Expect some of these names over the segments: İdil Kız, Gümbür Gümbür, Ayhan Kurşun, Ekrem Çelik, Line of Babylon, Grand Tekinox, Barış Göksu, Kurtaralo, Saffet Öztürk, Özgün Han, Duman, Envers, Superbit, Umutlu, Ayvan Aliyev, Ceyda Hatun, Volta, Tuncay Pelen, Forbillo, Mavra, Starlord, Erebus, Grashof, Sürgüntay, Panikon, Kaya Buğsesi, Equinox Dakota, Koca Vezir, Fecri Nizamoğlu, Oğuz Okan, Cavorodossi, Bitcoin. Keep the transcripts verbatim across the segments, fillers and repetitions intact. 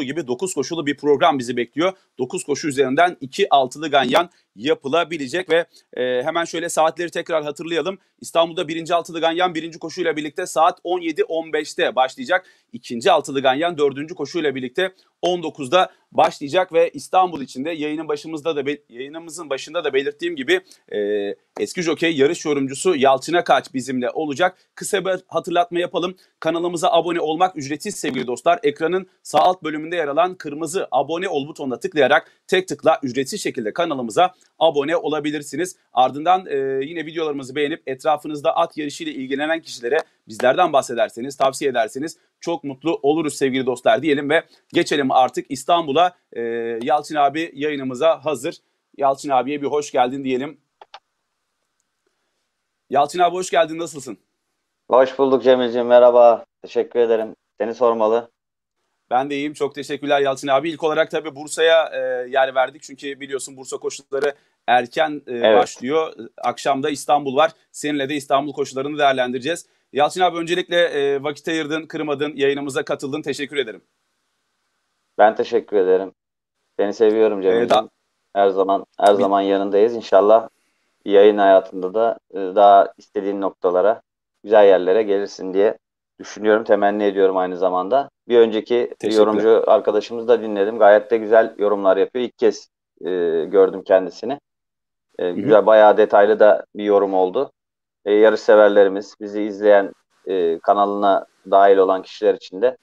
gibi dokuz koşulu bir program bizi bekliyor. dokuz koşu üzerinden iki altılı ganyan yapılabilecek ve e, hemen şöyle saatleri tekrar hatırlayalım. İstanbul'da birinci altılı ganyan birinci koşuyla birlikte saat on yedi on beşte başlayacak. İkinci altılı ganyan dördüncü koşuyla birlikte on dokuzda başlayacak ve İstanbul içinde yayının başımızda da yayınımızın başında da belirttiğim gibi e, eski jokey yarış yorumcusu Yalçın Akağaç bizimle olacak. Kısa bir hatırlatma yapalım. Kanalımıza abone olmak ücretsiz sevgili dostlar. Ekranın sağ alt bölümünde yer alan kırmızı abone ol butonuna tıklayarak tek tıkla ücretsiz şekilde kanalımıza abone olabilirsiniz. Ardından e, yine videolarımızı beğenip etrafınızda at yarışıyla ilgilenen kişilere bizlerden bahsederseniz, tavsiye ederseniz çok mutlu oluruz sevgili dostlar diyelim ve geçelim artık İstanbul'a. E, Yalçın abi yayınımıza hazır. Yalçın abiye bir hoş geldin diyelim. Yalçın abi hoş geldin, nasılsın? Hoş bulduk Cemil'ciğim, merhaba. Teşekkür ederim. Seni sormalı. Ben de iyiyim. Çok teşekkürler Yalçın abi. İlk olarak tabii Bursa'ya e, yer verdik. Çünkü biliyorsun Bursa koşulları erken e, evet. başlıyor. Akşamda İstanbul var. Seninle de İstanbul koşullarını değerlendireceğiz. Yalçın abi öncelikle e, vakit ayırdın, kırmadın, yayınımıza katıldın. Teşekkür ederim. Ben teşekkür ederim. Seni seviyorum Cemil'ciğim. Her zaman her zaman yanındayız. İnşallah yayın hayatında da daha istediğin noktalara, güzel yerlere gelirsin diye düşünüyorum, temenni ediyorum aynı zamanda. Bir önceki yorumcu arkadaşımızı da dinledim. Gayet de güzel yorumlar yapıyor. İlk kez e, gördüm kendisini. E, güzel, Hı -hı. bayağı detaylı da bir yorum oldu. E, yarış severlerimiz, bizi izleyen e, kanalına dahil olan kişiler için de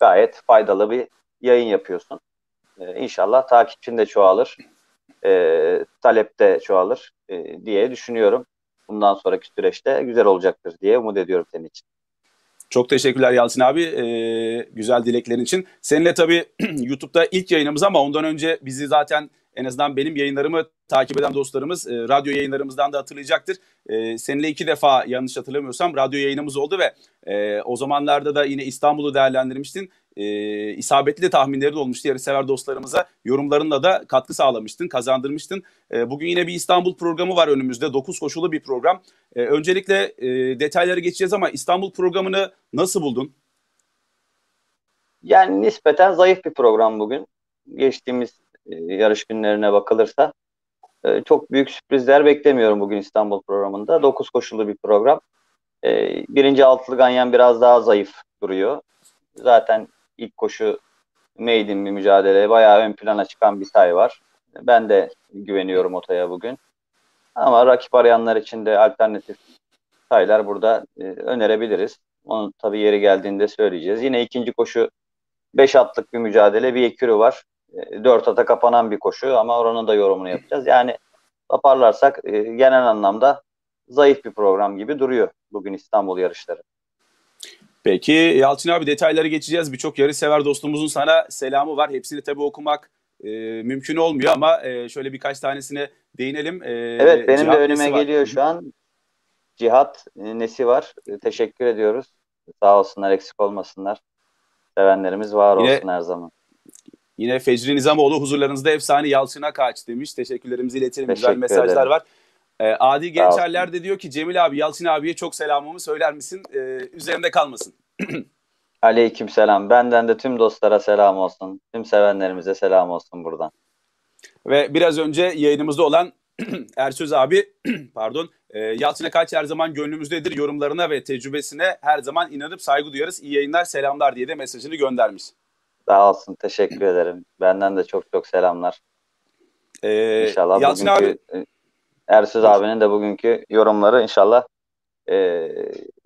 gayet faydalı bir yayın yapıyorsun. E, İnşallah takipçin de çoğalır, e, talep de çoğalır e, diye düşünüyorum. Bundan sonraki süreçte güzel olacaktır diye umut ediyorum senin için. Çok teşekkürler Yalçın abi, ee, güzel dileklerin için. Seninle tabii YouTube'da ilk yayınımız ama ondan önce bizi zaten en azından benim yayınlarımı takip eden dostlarımız e, radyo yayınlarımızdan da hatırlayacaktır. E, seninle iki defa yanlış hatırlamıyorsam radyo yayınımız oldu ve e, o zamanlarda da yine İstanbul'u değerlendirmiştin. E, isabetli tahminleri de olmuştu. Yarışsever dostlarımıza yorumlarınla da katkı sağlamıştın, kazandırmıştın. E, bugün yine bir İstanbul programı var önümüzde. dokuz koşulu bir program. E, öncelikle e, detaylara geçeceğiz ama İstanbul programını nasıl buldun? Yani nispeten zayıf bir program bugün. Geçtiğimiz yarış günlerine bakılırsa çok büyük sürprizler beklemiyorum bugün İstanbul programında. dokuz koşulu bir program. Birinci altılı ganyan biraz daha zayıf duruyor. Zaten ilk koşu maiden bir mücadele. Bayağı ön plana çıkan bir say var. Ben de güveniyorum otaya bugün. Ama rakip arayanlar için de alternatif saylar burada önerebiliriz. Onu tabii yeri geldiğinde söyleyeceğiz. Yine ikinci koşu beş atlık bir mücadele. Bir ekürü var. Dört ata kapanan bir koşu ama oranın da yorumunu yapacağız. Yani toparlarsak e, genel anlamda zayıf bir program gibi duruyor bugün İstanbul yarışları. Peki Yalçın abi detaylara geçeceğiz. Birçok yarışsever dostumuzun sana selamı var. Hepsini tabii okumak e, mümkün olmuyor ama e, şöyle birkaç tanesine değinelim. E, evet, benim de önüme geliyor şu an. Cihat Nesi var. Teşekkür ediyoruz. Sağ olsunlar, eksik olmasınlar. Sevenlerimiz var olsun her zaman. Yine Fecri Nizamoğlu huzurlarınızda efsane Yalçın Akağaç demiş. Teşekkürlerimizi iletelim. Teşekkür Güzel mesajlar ederim. var. Ee, Adi Gençerler de diyor ki Cemil abi Yalçın abiye çok selamımı söyler misin? Ee, üzerinde kalmasın. Aleyküm selam. Benden de tüm dostlara selam olsun. Tüm sevenlerimize selam olsun buradan. Ve biraz önce yayınımızda olan Ersöz abi pardon e, Yalçın Akağaç her zaman gönlümüzdedir. Yorumlarına ve tecrübesine her zaman inanıp saygı duyarız. İyi yayınlar, selamlar diye de mesajını göndermiş. Sağ olsun, teşekkür ederim. Benden de çok çok selamlar. Ee, inşallah Yalçın bugünkü abi, Ersöz abinin de bugünkü yorumları inşallah e,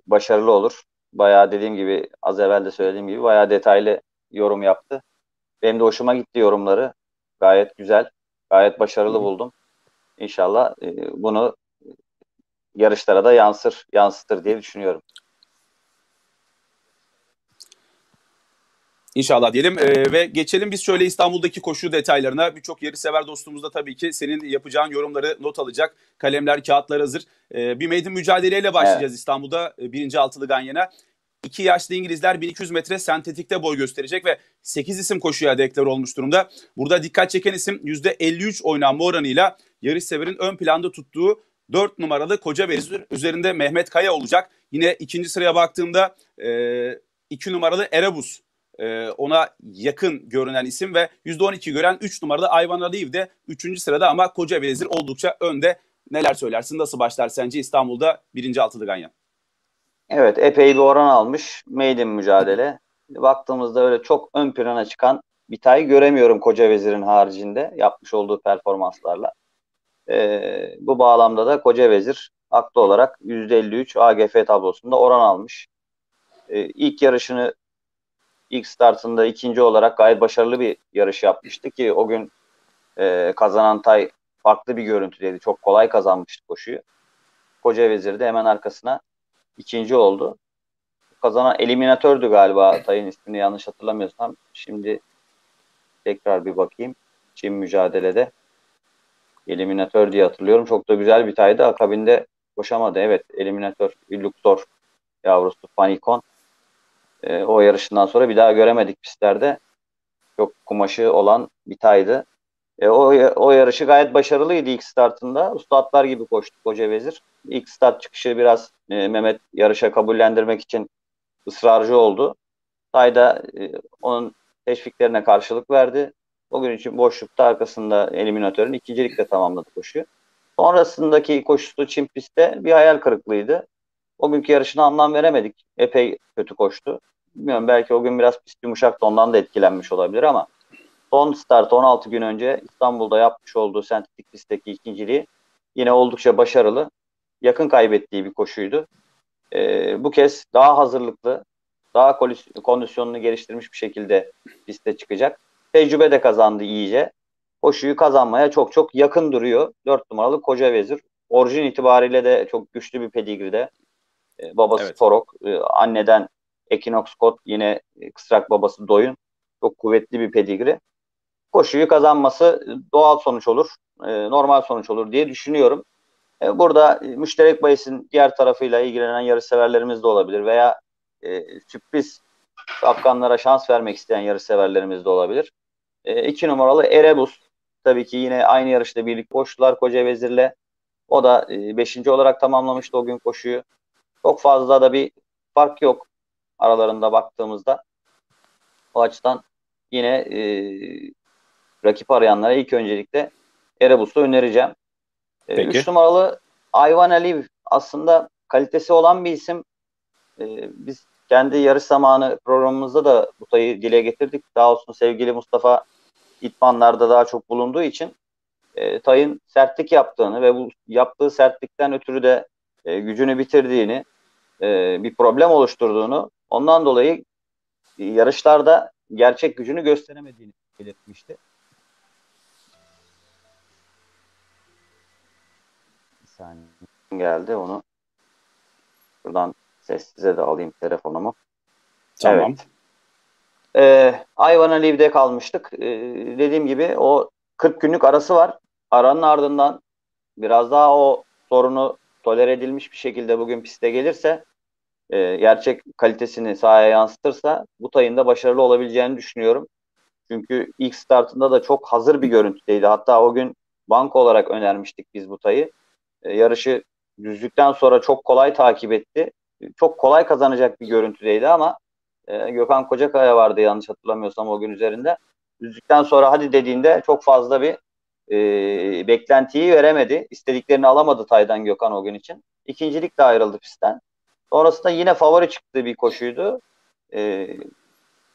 başarılı olur. Bayağı dediğim gibi, az evvel de söylediğim gibi bayağı detaylı yorum yaptı. Benim de hoşuma gitti yorumları. Gayet güzel, gayet başarılı Hı. buldum. İnşallah e, bunu yarışlara da yansır, yansıtır diye düşünüyorum. İnşallah diyelim ee, ve geçelim biz şöyle İstanbul'daki koşu detaylarına. Birçok yarışsever dostumuz da tabii ki senin yapacağın yorumları not alacak. Kalemler, kağıtlar hazır. Ee, bir maiden mücadeleyle başlayacağız evet. İstanbul'da birinci altılı ganyana. İki yaşlı İngilizler bin iki yüz metre sentetikte boy gösterecek ve sekiz isim koşuya deklar olmuş durumda. Burada dikkat çeken isim yüzde elli üç oynanma oranıyla yarışseverin ön planda tuttuğu dört numaralı Koca Vezir üzerinde Mehmet Kaya olacak. Yine ikinci sıraya baktığımda iki e, numaralı Erebus e, ona yakın görünen isim ve yüzde on iki gören üç numarada Ayvan Aliyev de üçüncü sırada ama Koca Vezir oldukça önde. Neler söylersin? Nasıl başlar sence İstanbul'da birinci altılı ganyan? Evet, epey bir oran almış. Maiden mücadele. Baktığımızda öyle çok ön plana çıkan bir tay göremiyorum Koca Vezir'in haricinde yapmış olduğu performanslarla. Ee, bu bağlamda da Koca Vezir haklı olarak yüzde elli üç A G F tablosunda oran almış. Ee, ilk yarışını, ilk startında ikinci olarak gayet başarılı bir yarış yapmıştı ki o gün e, kazanan tay farklı bir görüntüdeydi. Çok kolay kazanmıştı koşuyu. Koca Vezir de hemen arkasına ikinci oldu. Kazanan eliminatördü galiba tayın ismini yanlış hatırlamıyorsam. Şimdi tekrar bir bakayım. Çin mücadelede eliminatör diye hatırlıyorum. Çok da güzel bir taydı. Akabinde koşamadı. Evet, eliminatör, illüktör yavrusu Panikon. E, o yarışından sonra bir daha göremedik pistlerde. Çok kumaşı olan bir taydı. E, o, o yarışı gayet başarılıydı ilk startında. Ustatlar gibi koştu Koca Vezir. İlk start çıkışı biraz e, Mehmet yarışa kabullendirmek için ısrarcı oldu. Tay da e, onun teşviklerine karşılık verdi. O gün için boşlukta arkasında eliminatörün ikincilikle tamamladı koşuyu. Sonrasındaki koşusu Çin pistte bir hayal kırıklığıydı. O günkü yarışına anlam veremedik. Epey kötü koştu. Bilmiyorum, belki o gün biraz pist yumuşaktı, ondan da etkilenmiş olabilir ama son start on altı gün önce İstanbul'da yapmış olduğu sentetik pistteki ikinciliği yine oldukça başarılı, yakın kaybettiği bir koşuydu. Ee, bu kez daha hazırlıklı, daha kondisyonunu geliştirmiş bir şekilde piste çıkacak. Tecrübe de kazandı iyice. Koşuyu kazanmaya çok çok yakın duruyor. dört numaralı Koca Vezir. Orijin itibariyle de çok güçlü bir pedigride. Ee, babası evet. Torok, ee, anneden Equinox Kot, yine kısrak babası Doyun. Çok kuvvetli bir pedigri. Koşuyu kazanması doğal sonuç olur, e, normal sonuç olur diye düşünüyorum. E, burada müşterek bahisin diğer tarafıyla ilgilenen yarışseverlerimiz de olabilir veya e, sürpriz Afganlara şans vermek isteyen yarışseverlerimiz de olabilir. E, iki numaralı Erebus, tabii ki yine aynı yarışta birlikte koştular Koca Vezir'le. O da e, beşinci olarak tamamlamıştı o gün koşuyu. Çok fazla da bir fark yok aralarında baktığımızda. O açıdan yine e, rakip arayanlara ilk öncelikle Erebus'u önereceğim. E, üç numaralı Ayvan Aliyev aslında kalitesi olan bir isim. E, biz kendi yarış zamanı programımızda da bu tayı dile getirdik. Daha olsun sevgili Mustafa idmanlarda daha çok bulunduğu için e, tayın sertlik yaptığını ve bu yaptığı sertlikten ötürü de e, gücünü bitirdiğini, e, bir problem oluşturduğunu, ondan dolayı yarışlarda gerçek gücünü gösteremediğini belirtmişti. Bir saniye geldi, onu buradan sessize de alayım telefonumu. Tamam. Evet. Ee, Ayvan Aliyev'de kalmıştık. Ee, dediğim gibi o kırk günlük arası var. Aranın ardından biraz daha o sorunu tolere edilmiş bir şekilde bugün piste gelirse, gerçek kalitesini sahaya yansıtırsa bu tayın da başarılı olabileceğini düşünüyorum. Çünkü ilk startında da çok hazır bir görüntüdeydi. Hatta o gün banko olarak önermiştik biz bu tayı. Yarışı düzlükten sonra çok kolay takip etti. Çok kolay kazanacak bir görüntüdeydi ama Gökhan Kocakaya vardı yanlış hatırlamıyorsam o gün üzerinde. Düzlükten sonra hadi dediğinde çok fazla bir e, beklentiyi veremedi. İstediklerini alamadı taydan Gökhan o gün için. İkincilik de ayrıldı pistten. Sonrasında yine favori çıktığı bir koşuydu. Ee,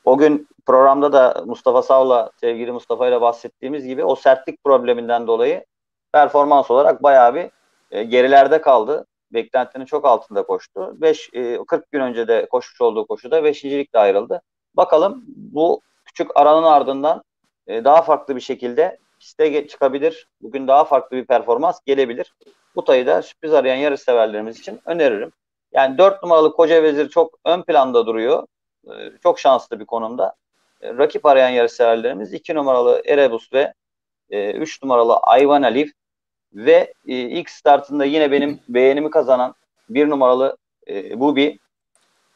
o gün programda da Mustafa Sav'la, sevgili Mustafa ile bahsettiğimiz gibi o sertlik probleminden dolayı performans olarak bayağı bir e, gerilerde kaldı. Beklentinin çok altında koştu. Beş, e, kırk gün önce de koşmuş olduğu koşuda beşincilikle ayrıldı. Bakalım bu küçük aranın ardından e, daha farklı bir şekilde piste çıkabilir. Bugün daha farklı bir performans gelebilir. Bu tayı da sürpriz arayan yarışseverlerimiz için öneririm. Yani dört numaralı Koca Vezir çok ön planda duruyor. Çok şanslı bir konumda. Rakip arayan yarışseverlerimiz iki numaralı Erebus ve üç numaralı Ayvan Aliyev ve ilk startında yine benim beğenimi kazanan bir numaralı Bubi.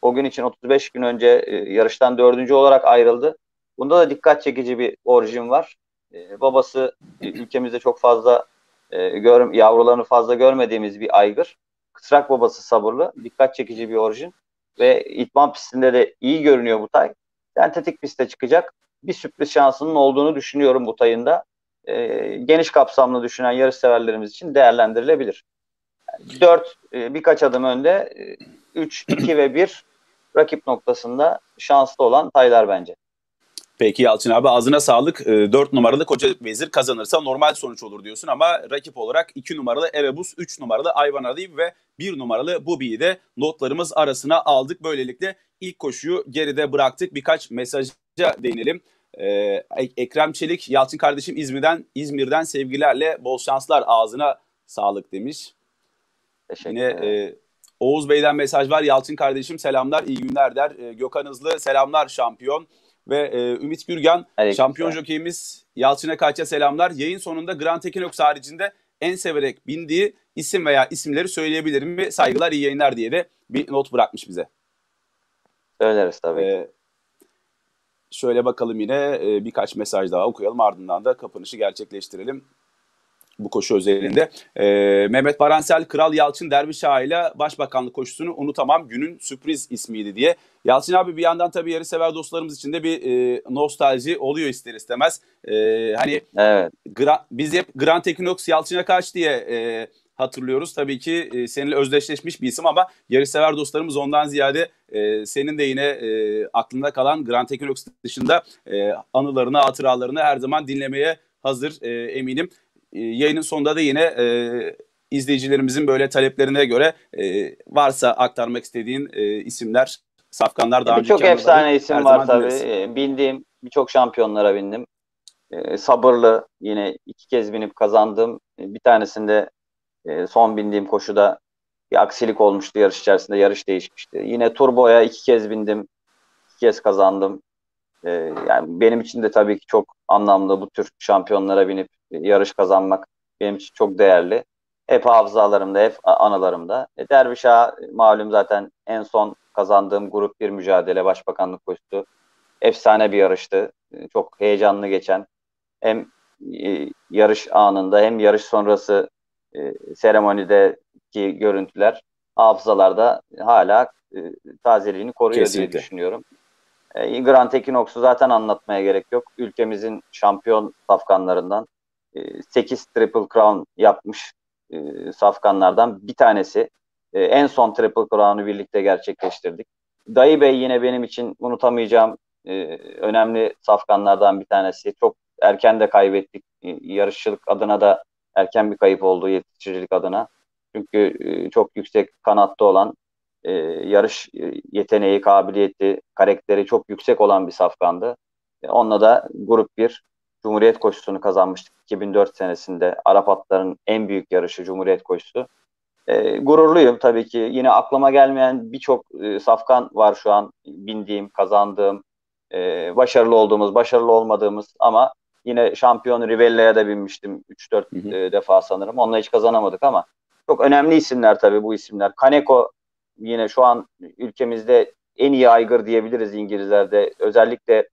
O gün için otuz beş gün önce yarıştan dördüncü olarak ayrıldı. Bunda da dikkat çekici bir orijin var. Babası ülkemizde çok fazla yavrularını fazla görmediğimiz bir aygır. Kısrak babası sabırlı, dikkat çekici bir orijin ve idman pistinde de iyi görünüyor bu tay. sentetik piste çıkacak. Bir sürpriz şansının olduğunu düşünüyorum bu tayında. E, geniş kapsamlı düşünen yarış severlerimiz için değerlendirilebilir. Yani dört e, birkaç adım önde, üç, iki ve bir rakip noktasında şanslı olan taylar bence. Peki Yalçın abi, ağzına sağlık. dört numaralı Koca Vezir kazanırsa normal sonuç olur diyorsun ama rakip olarak iki numaralı Erebus, üç numaralı Ayvan Aliyev ve bir numaralı Bubi'yi de notlarımız arasına aldık. Böylelikle ilk koşuyu geride bıraktık. Birkaç mesaja değinelim. Ee, Ekrem Çelik, Yalçın kardeşim İzmir'den İzmir'den sevgilerle bol şanslar, ağzına sağlık demiş. Yine e, Oğuz Bey'den mesaj var. Yalçın kardeşim selamlar, iyi günler der. E, Gökhan Hızlı selamlar şampiyon. Ve e, Ümit Gürgen, Aleyküm şampiyon selam. Jokeyimiz Yalçın Akağaç'a selamlar. Yayın sonunda Grand Tekinox haricinde en severek bindiği isim veya isimleri söyleyebilir mi? Saygılar, iyi yayınlar diye de bir not bırakmış bize. Söyleriz tabii. E, şöyle bakalım, yine e, birkaç mesaj daha okuyalım. Ardından da kapanışı gerçekleştirelim bu koşu özelinde. E, Mehmet Baransel, Kral Yalçın Derviş Ağa ile Başbakanlık koşusunu unutamam, günün sürpriz ismiydi diye. Yalçın abi, bir yandan tabii yarışsever dostlarımız için de bir e, nostalji oluyor ister istemez. E, hani evet. Gra, biz hep Grand Tekinox Yalçın Akağaç diye e, hatırlıyoruz. Tabii ki e, seninle özdeşleşmiş bir isim ama yarışsever dostlarımız ondan ziyade e, senin de yine e, aklında kalan Grand Tekinox dışında e, anılarını, hatıralarını her zaman dinlemeye hazır e, eminim. Yayının sonunda da yine e, izleyicilerimizin böyle taleplerine göre e, varsa aktarmak istediğin e, isimler, safkanlar daha önce. Birçok efsane isim var tabii. Bindiğim, birçok şampiyonlara bindim. E, sabırlı yine iki kez binip kazandım. E, bir tanesinde e, son bindiğim koşuda bir aksilik olmuştu yarış içerisinde. Yarış değişmişti. Yine Turbo'ya iki kez bindim. İki kez kazandım. Yani benim için de tabii ki çok anlamlı bu tür şampiyonlara binip yarış kazanmak, benim için çok değerli. Hep hafızalarımda, hep anılarımda. E, Derviş Ağa malum zaten en son kazandığım grup bir mücadele, başbakanlık koşusu. Efsane bir yarıştı. Çok heyecanlı geçen. Hem e, yarış anında hem yarış sonrası e, seremonideki görüntüler hafızalarda hala e, tazeliğini koruyor Kesinlikle. diye düşünüyorum. Grand Tekinox'u zaten anlatmaya gerek yok. Ülkemizin şampiyon safkanlarından sekiz Triple Crown yapmış safkanlardan bir tanesi. En son Triple Crown'u birlikte gerçekleştirdik. Dayı Bey yine benim için unutamayacağım önemli safkanlardan bir tanesi. Çok erken de kaybettik. Yarışçılık adına da erken bir kayıp oldu, yetiştiricilik adına. Çünkü çok yüksek kanatta olan, Ee, yarış yeteneği, kabiliyeti, karakteri çok yüksek olan bir safkandı. Ee, onunla da grup bir Cumhuriyet koşusunu kazanmıştık iki bin dört senesinde. Arap atların en büyük yarışı Cumhuriyet koşusu. Ee, gururluyum tabii ki. Yine aklıma gelmeyen birçok e, safkan var şu an bindiğim, kazandığım, e, başarılı olduğumuz, başarılı olmadığımız ama yine şampiyon Rivella'ya da binmiştim üç dört e, defa sanırım. Onunla hiç kazanamadık ama çok önemli isimler tabii bu isimler. Kaneko yine şu an ülkemizde en iyi aygır diyebiliriz İngilizlerde. Özellikle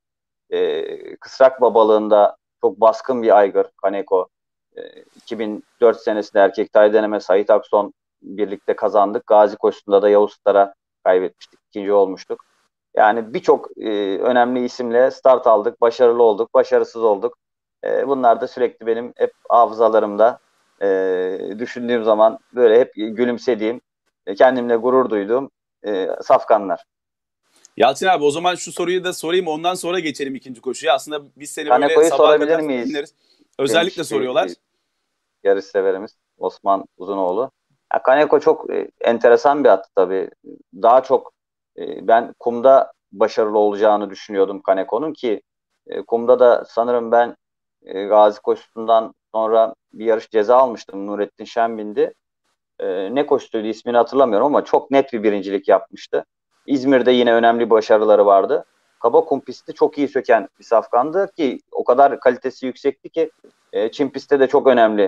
e, kısrak babalığında çok baskın bir aygır Kaneko. E, iki bin dört senesinde erkek tay deneme Sait Akson birlikte kazandık. Gazi koşusunda da Yavuz Star'a kaybetmiştik. İkinci olmuştuk. Yani birçok e, önemli isimle start aldık. Başarılı olduk, başarısız olduk. E, bunlar da sürekli benim hep hafızalarımda, e, düşündüğüm zaman böyle hep gülümsediğim, kendimle gurur duyduğum e, safkanlar. Yalçın abi, o zaman şu soruyu da sorayım, ondan sonra geçelim ikinci koşuya. Aslında biz seni Kaneko'yu böyle sabah kadar miyiz? dinleriz. Özellikle Genç, soruyorlar. Yarış severimiz Osman Uzunoğlu. Ya, Kaneko çok e, enteresan bir attı tabii. Daha çok e, ben kumda başarılı olacağını düşünüyordum Kaneko'nun ki e, kumda da sanırım ben e, Gazi koşusundan sonra bir yarış ceza almıştım. Nurettin Şenbindi. Ee, ne koştuydu ismini hatırlamıyorum ama çok net bir birincilik yapmıştı. İzmir'de yine önemli başarıları vardı. Kabakum pisti çok iyi söken bir safkandı ki o kadar kalitesi yüksekti ki e, Çin pistte de çok önemli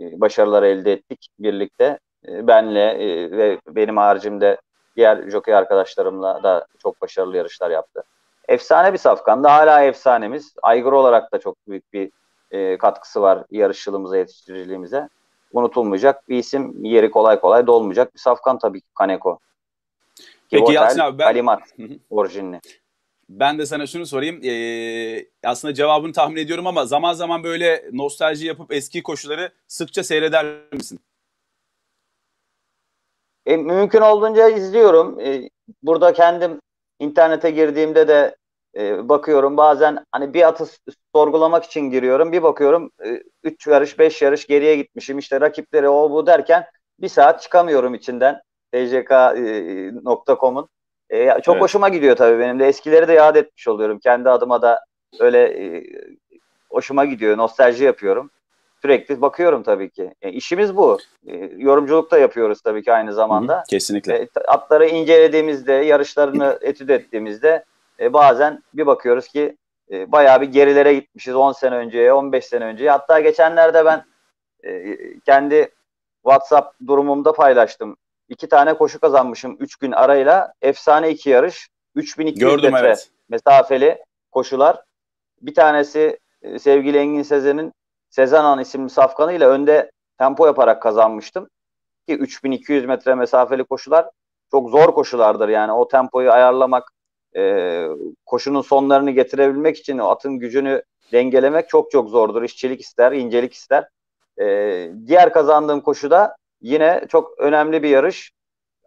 e, başarılar elde ettik birlikte. E, benle e, ve benim haricimde diğer jockey arkadaşlarımla da çok başarılı yarışlar yaptı. Efsane bir safkandı. Hala efsanemiz. Aygır olarak da çok büyük bir e, katkısı var yarışçılığımıza, yetiştiriciliğimize. Unutulmayacak bir isim, yeri kolay kolay dolmayacak bir safkan tabii ki Kaneko. Peki Yalçın abi, ben... Kalimat orijinli. Ben de sana şunu sorayım. Ee, aslında cevabını tahmin ediyorum ama zaman zaman böyle nostalji yapıp eski koşuları sıkça seyreder misin? E, mümkün olduğunca izliyorum. E, burada kendim internete girdiğimde de e, bakıyorum. Bazen hani bir atı sorgulamak için giriyorum. Bir bakıyorum üç e, yarış beş yarış geriye gitmişim. İşte rakipleri o bu derken bir saat çıkamıyorum içinden. T C K nokta com'un. E, çok evet. hoşuma gidiyor tabii benim de. Eskileri de yad etmiş oluyorum. Kendi adıma da öyle e, hoşuma gidiyor. Nostalji yapıyorum. Sürekli bakıyorum tabii ki. E, işimiz bu. E, yorumculuk da yapıyoruz tabii ki aynı zamanda. Hı hı, kesinlikle. E, atları incelediğimizde, yarışlarını etüt ettiğimizde e, bazen bir bakıyoruz ki e, bayağı bir gerilere gitmişiz. on sene önceye, on beş sene önceye. Hatta geçenlerde ben e, kendi WhatsApp durumumda paylaştım. İki tane koşu kazanmışım üç gün arayla. Efsane iki yarış. üç bin iki yüz metre evet. mesafeli koşular. Bir tanesi sevgili Engin Sezen'in Sezanan isimli safkanıyla önde tempo yaparak kazanmıştım. Ki üç bin iki yüz metre mesafeli koşular çok zor koşulardır. Yani o tempoyu ayarlamak, koşunun sonlarını getirebilmek için o atın gücünü dengelemek çok çok zordur. İşçilik ister, incelik ister. Diğer kazandığım koşuda yine çok önemli bir yarış.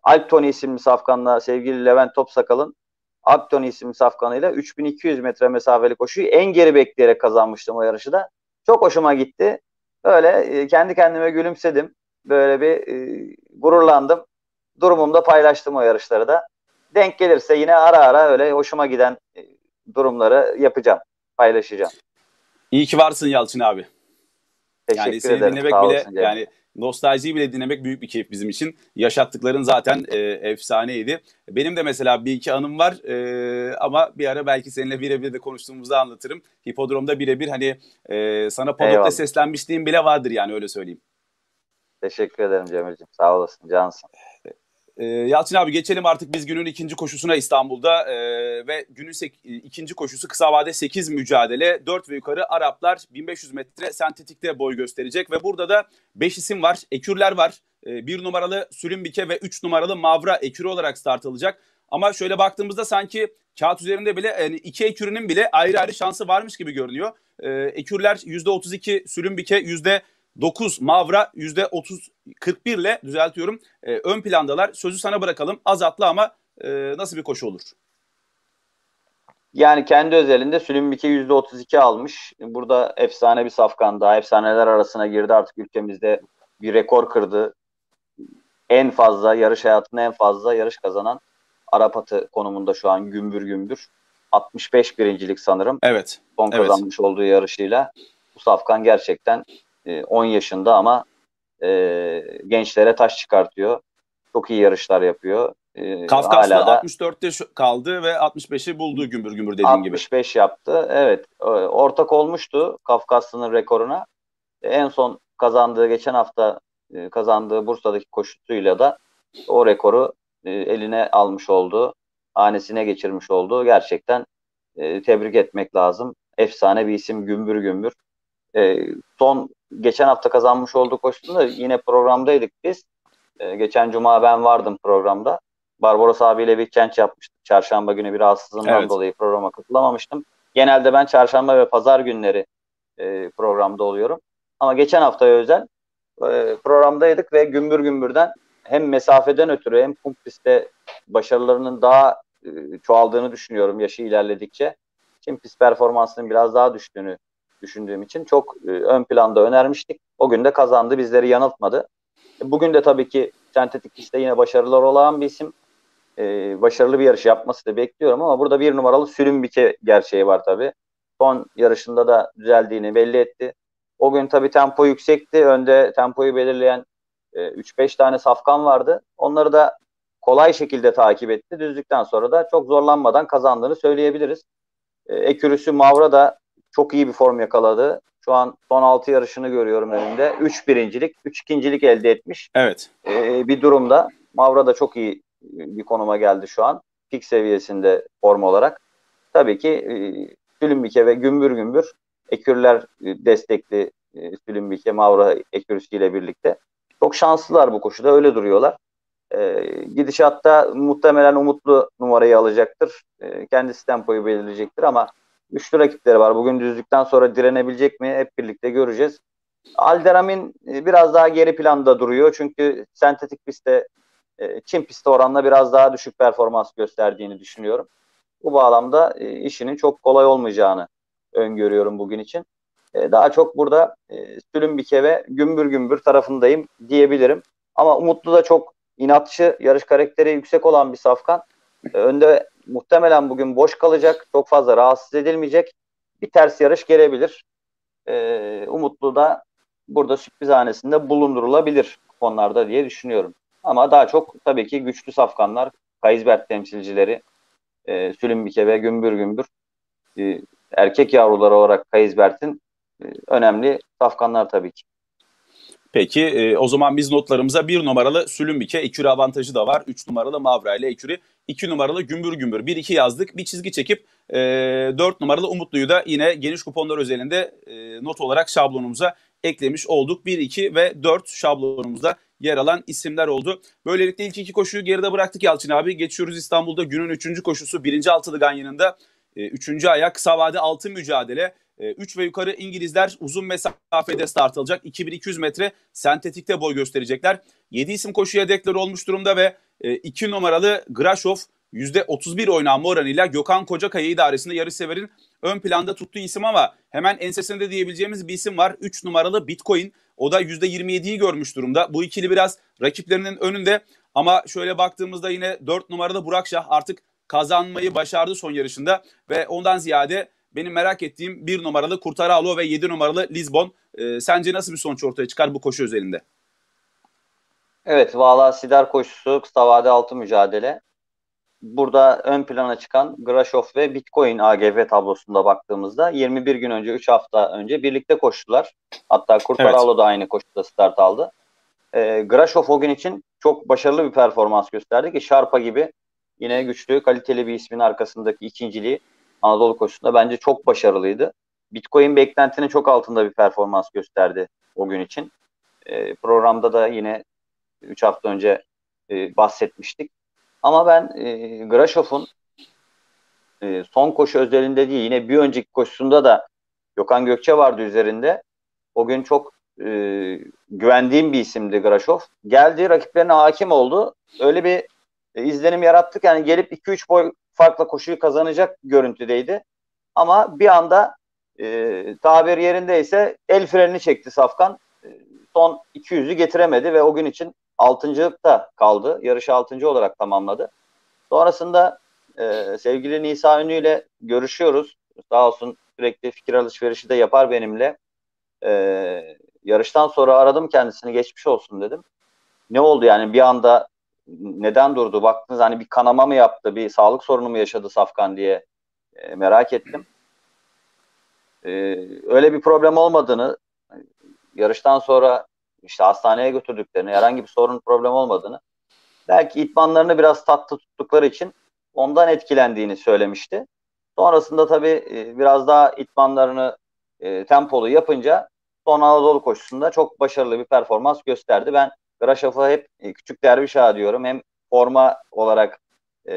Alp Tony isimli safkanla sevgili Levent Topsakal'ın Alp Tony isimli safkanıyla üç bin iki yüz metre mesafeli koşuyu en geri bekleyerek kazanmıştım o yarışı da. Çok hoşuma gitti. Öyle kendi kendime gülümsedim. Böyle bir e, gururlandım. Durumumda paylaştım o yarışları da. Denk gelirse yine ara ara öyle hoşuma giden e, durumları yapacağım, paylaşacağım. İyi ki varsın Yalçın abi. Teşekkür yani seni ederim. Dinlemek Sağ bile olsun, yani nostaljiyi bile dinlemek büyük bir keyif bizim için. Yaşattıkların zaten e, efsaneydi. Benim de mesela bir iki anım var e, ama bir ara belki seninle birebir de konuştuğumuzda anlatırım. Hipodromda birebir hani e, sana podokta seslenmişliğim bile vardır yani öyle söyleyeyim. Teşekkür ederim Cemil'ciğim. Sağ olasın, cansın. E, Yalçın abi geçelim artık biz günün ikinci koşusuna İstanbul'da e, ve günün ikinci koşusu kısa vade sekiz mücadele dört ve yukarı Araplar bin beş yüz metre sentetikte boy gösterecek ve burada da beş isim var, ekürler var, e, bir numaralı Sülünbike ve üç numaralı Mavra ekürü olarak start alacak ama şöyle baktığımızda sanki kağıt üzerinde bile yani iki ekürünün bile ayrı ayrı şansı varmış gibi görünüyor. E, ekürler yüzde otuz iki Sülünbike, yüzde dokuz Mavra, yüzde otuz kırk bir ile düzeltiyorum. Ee, ön plandalar. Sözü sana bırakalım. Az atlı ama e, nasıl bir koşu olur? Yani kendi özelinde Sülünbike yüzde otuz iki almış. Burada efsane bir safkan daha. Efsaneler arasına girdi. Artık ülkemizde bir rekor kırdı. En fazla yarış hayatında en fazla yarış kazanan Arap atı konumunda şu an Gümbür Gümbür. altmış beş birincilik sanırım. Evet. Son evet. kazanmış olduğu yarışıyla. Bu safkan gerçekten on yaşında ama e, gençlere taş çıkartıyor. Çok iyi yarışlar yapıyor. E, Kafkas'ta da altmış dörtte kaldı ve altmış beşi buldu Gümbür Gümbür dediğin altmış beş gibi. altmış beş yaptı. Evet. Ortak olmuştu Kafkaslı'nın rekoruna. En son kazandığı, geçen hafta kazandığı Bursa'daki koşusuyla da o rekoru eline almış oldu. Hanesine geçirmiş oldu. Gerçekten e, tebrik etmek lazım. Efsane bir isim Gümbür Gümbür. E, son geçen hafta kazanmış olduğu koşusunda yine programdaydık biz. Ee, geçen cuma ben vardım programda. Barbaros abiyle bir challenge yapmıştık. Çarşamba günü bir rahatsızlığımdan evet. dolayı programa katılamamıştım. Genelde ben çarşamba ve pazar günleri e, programda oluyorum. Ama geçen haftaya özel e, programdaydık ve Gümbür Gümbür'den hem mesafeden ötürü hem kum pistte başarılarının daha e, çoğaldığını düşünüyorum yaşı ilerledikçe. Şimdi pist performansının biraz daha düştüğünü düşündüğüm için çok e, ön planda önermiştik. O gün de kazandı, bizleri yanıltmadı. E, bugün de tabii ki sentetik pistte yine başarılar olan bir isim. E, başarılı bir yarış yapması da bekliyorum ama burada bir numaralı Sülünbike gerçeği var tabii. Son yarışında da düzeldiğini belli etti. O gün tabii tempo yüksekti. Önde tempoyu belirleyen e, üç beş tane safkan vardı. Onları da kolay şekilde takip etti. Düzlükten sonra da çok zorlanmadan kazandığını söyleyebiliriz. E, ekürüsü Mavra da çok iyi bir form yakaladı. Şu an son altı yarışını görüyorum önünde. üç birincilik, üç ikincilik elde etmiş. Evet. Ee, bir durumda. Mavra da çok iyi bir konuma geldi şu an. Pik seviyesinde form olarak. Tabii ki e, Sülünbike ve Gümbür Gümbür ekürler destekli e, Sülünbike, Mavra ekürüsüyle birlikte. Çok şanslılar bu koşuda. Öyle duruyorlar. E, gidişatta muhtemelen Umutlu numarayı alacaktır. E, kendisi tempoyu belirleyecektir ama güçlü rakipleri var. Bugün düzlükten sonra direnebilecek mi? Hep birlikte göreceğiz. Alderamin biraz daha geri planda duruyor. Çünkü sentetik pistte Çin pisti oranla biraz daha düşük performans gösterdiğini düşünüyorum. Bu bağlamda işinin çok kolay olmayacağını öngörüyorum bugün için. Daha çok burada Sülünbike ve Gümbür Gümbür tarafındayım diyebilirim. Ama Umutlu da çok inatçı, yarış karakteri yüksek olan bir safkan. Önde muhtemelen bugün boş kalacak. Çok fazla rahatsız edilmeyecek. Bir ters yarış gelebilir. Umutlu da burada sürprizhanesinde bulundurulabilir kuponlarda diye düşünüyorum. Ama daha çok tabii ki güçlü safkanlar, Kayızberk temsilcileri, e, Sülünbike ve Gümbür Gümbür e, erkek yavruları olarak Kayızberk'in e, önemli safkanlar tabii ki. Peki e, o zaman biz notlarımıza bir numaralı Sülünbike, eküri avantajı da var. Üç numaralı Mavra ile eküri, iki numaralı Gümbür Gümbür. Bir iki yazdık, bir çizgi çekip e, dört numaralı Umutlu'yu da yine geniş kuponlar özelinde e, not olarak şablonumuza eklemiş olduk. bir, iki ve dört şablonumuzda yer alan isimler oldu. Böylelikle ilk iki koşuyu geride bıraktık Yalçın abi. Geçiyoruz İstanbul'da günün üçüncü koşusu. Birinci altılı ganyanında üçüncü ayak kısa vade altı mücadele. üç ve yukarı İngilizler uzun mesafede start alacak. iki bin iki yüz metre sentetikte boy gösterecekler. yedi isim koşuya dekları olmuş durumda ve iki numaralı Grashof yüzde otuz bir oynanma oranıyla Gökhan Kocakaya idaresinde yarışseverin ön planda tuttuğu isim ama hemen ensesinde diyebileceğimiz bir isim var. üç numaralı Bitcoin. O da yüzde yirmi yediyi görmüş durumda. Bu ikili biraz rakiplerinin önünde ama şöyle baktığımızda yine dört numaralı Burakşah artık kazanmayı başardı son yarışında ve ondan ziyade benim merak ettiğim bir numaralı Kurtaralo ve yedi numaralı Lisbon. Ee, sence nasıl bir sonuç ortaya çıkar bu koşu özelinde? Evet, valla Sidar koşusu kısa vade altı mücadele. Burada ön plana çıkan Grashof ve Bitcoin A G F tablosunda baktığımızda yirmi bir gün önce, üç hafta önce birlikte koştular. Hatta Kurtaralo evet. da aynı koşuda start aldı. E, Grashof o gün için çok başarılı bir performans gösterdi ki Şarpa gibi yine güçlü, kaliteli bir ismin arkasındaki ikinciliği Anadolu koşusunda bence çok başarılıydı. Bitcoin beklentinin çok altında bir performans gösterdi o gün için. E, programda da yine üç hafta önce e, bahsetmiştik. Ama ben e, Grashof'un e, son koşu özelinde değil, yine bir önceki koşusunda da Gökhan Gökçe vardı üzerinde. O gün çok e, güvendiğim bir isimdi Grashof. Geldi, rakiplerine hakim oldu. Öyle bir e, izlenim yarattık. Yani gelip iki üç boy farkla koşuyu kazanacak görüntüdeydi. Ama bir anda e, tabir yerindeyse el frenini çekti safkan. E, son iki yüzü getiremedi ve o gün için altıncılıkta kaldı. Yarışı altıncı olarak tamamladı. Sonrasında e, sevgili Nisa Ünlü ile görüşüyoruz. Sağ olsun, sürekli fikir alışverişi de yapar benimle. E, yarıştan sonra aradım kendisini, geçmiş olsun dedim. Ne oldu yani, bir anda neden durdu? Baktınız hani bir kanama mı yaptı, bir sağlık sorunu mu yaşadı safkan diye e, merak ettim. E, öyle bir problem olmadığını, yarıştan sonra İşte hastaneye götürdüklerini, herhangi bir sorun, problem olmadığını, belki idmanlarını biraz tatlı tuttukları için ondan etkilendiğini söylemişti. Sonrasında tabii biraz daha idmanlarını e, tempolu yapınca son Anadolu koşusunda çok başarılı bir performans gösterdi. Ben Grashof'a hep küçük derviş ağa diyorum. Hem forma olarak e,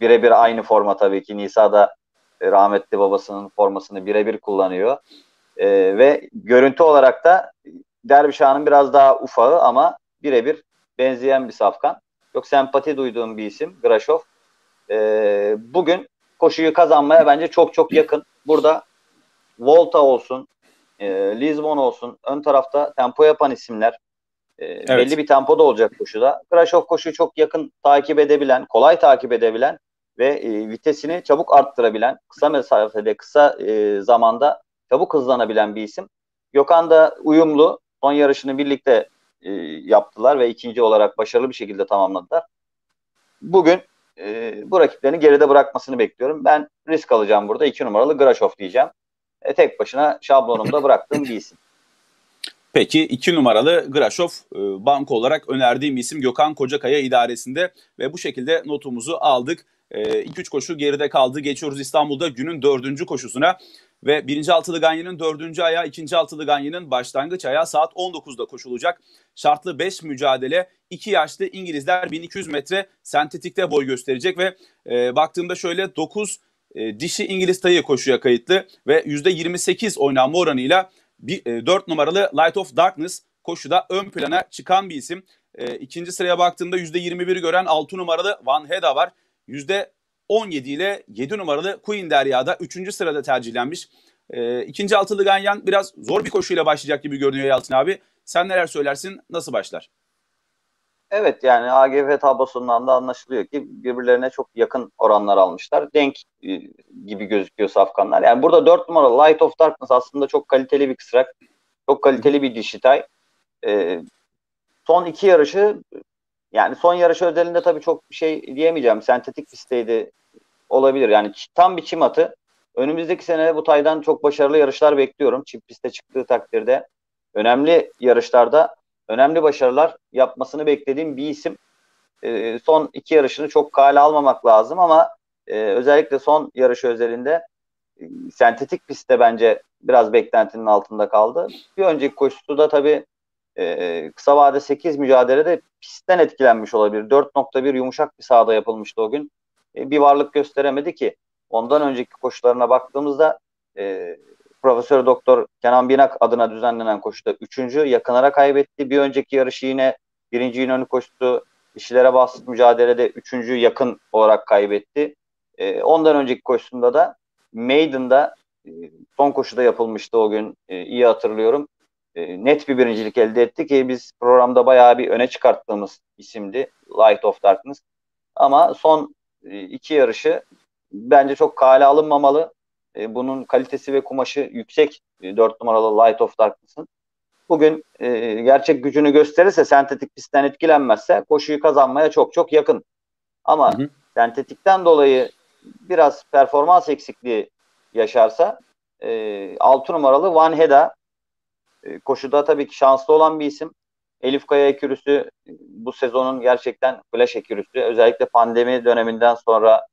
birebir aynı forma tabii ki. Nisa da e, rahmetli babasının formasını birebir kullanıyor. E, ve görüntü olarak da Derviş Ağa'nın biraz daha ufağı ama birebir benzeyen bir safkan. Çok sempati duyduğum bir isim Grashof. Ee, bugün koşuyu kazanmaya bence çok çok yakın. Burada Volta olsun, e, Lisbon olsun, ön tarafta tempo yapan isimler. E, evet. Belli bir tempoda olacak koşuda. Grashof koşuyu çok yakın takip edebilen, kolay takip edebilen ve e, vitesini çabuk arttırabilen, kısa mesafede, kısa e, zamanda çabuk hızlanabilen bir isim. Gökhan da uyumlu. Son yarışını birlikte e, yaptılar ve ikinci olarak başarılı bir şekilde tamamladılar. Bugün e, bu rakiplerini geride bırakmasını bekliyorum. Ben risk alacağım burada. iki numaralı Grashof diyeceğim. E, tek başına şablonumda bıraktığım bir isim. Peki iki numaralı Grashof e, banko olarak önerdiğim isim Gökhan Kocakaya idaresinde ve bu şekilde notumuzu aldık. iki üç e, koşu geride kaldı. Geçiyoruz İstanbul'da günün dördüncü koşusuna. Ve birinci altılı ganyenin dördüncü ayağı, ikinci altılı ganyenin başlangıç ayağı saat on dokuzda koşulacak. Şartlı beş mücadele, iki yaşlı İngilizler bin iki yüz metre sentetikte boy gösterecek ve e, baktığımda şöyle dokuz e, dişi İngiliz tayı koşuya kayıtlı ve yüzde yirmi sekiz oynanma oranıyla bir, e, dört numaralı Light of Darkness koşuda ön plana çıkan bir isim. E, ikinci sıraya baktığımda yüzde yirmi bir gören altı numaralı Van Heda var. yüzde on yedi ile yedi numaralı Queen Derya'da üçüncü sırada tercihlenmiş. E, ikinci altılı ganyan biraz zor bir koşuyla başlayacak gibi görünüyor Yalçın abi. Sen neler söylersin, nasıl başlar? Evet, yani A G F tablosundan da anlaşılıyor ki birbirlerine çok yakın oranlar almışlar. Denk gibi gözüküyor safkanlar. Yani burada dört numaralı Light of Darkness aslında çok kaliteli bir kısrak. Çok kaliteli bir dişitay. E, son iki yarışı, yani son yarışı özelinde tabii çok bir şey diyemeyeceğim. Sentetik pistteydi, olabilir. Yani tam bir çim atı. Önümüzdeki sene bu taydan çok başarılı yarışlar bekliyorum. Çim piste çıktığı takdirde önemli yarışlarda önemli başarılar yapmasını beklediğim bir isim. E, son iki yarışını çok kale almamak lazım ama e, özellikle son yarışı özelinde e, sentetik pistte bence biraz beklentinin altında kaldı. Bir önceki koşusu da tabii e, kısa vade sekiz mücadelede pistten etkilenmiş olabilir. dört nokta bir yumuşak bir sahada yapılmıştı o gün. E, bir varlık gösteremedi ki. Ondan önceki koşularına baktığımızda e, Profesör Doktor Kenan Binak adına düzenlenen koşuda üçüncü yakınlara kaybetti. Bir önceki yarışı yine birinci İnönü koşusu dişilere basit mücadelede üçüncü yakın olarak kaybetti. E, ondan önceki koşusunda da Maiden'da e, son koşuda yapılmıştı o gün, e, iyi hatırlıyorum. E, net bir birincilik elde etti ki biz programda bayağı bir öne çıkarttığımız isimdi Light of Darkness. Ama son e, iki yarışı bence çok kale alınmamalı. Bunun kalitesi ve kumaşı yüksek dört numaralı Light of Darkness'ın. Bugün e, gerçek gücünü gösterirse, sentetik pistten etkilenmezse koşuyu kazanmaya çok çok yakın. Ama hı hı. sentetikten dolayı biraz performans eksikliği yaşarsa e, altı numaralı Van Heda e, koşuda tabii ki şanslı olan bir isim. Elif Kaya ekürüsü bu sezonun gerçekten flash ekürüsü. Özellikle pandemi döneminden sonra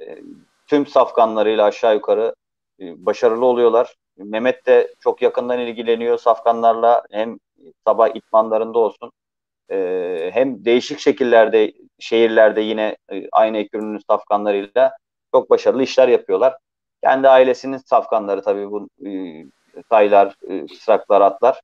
e, tüm safkanlarıyla aşağı yukarı başarılı oluyorlar. Mehmet de çok yakından ilgileniyor safkanlarla, hem sabah itmanlarında olsun e, hem değişik şekillerde şehirlerde yine e, aynı ekürünün safkanlarıyla çok başarılı işler yapıyorlar. Kendi ailesinin safkanları tabii bu e, taylar, e, kısraklar, atlar.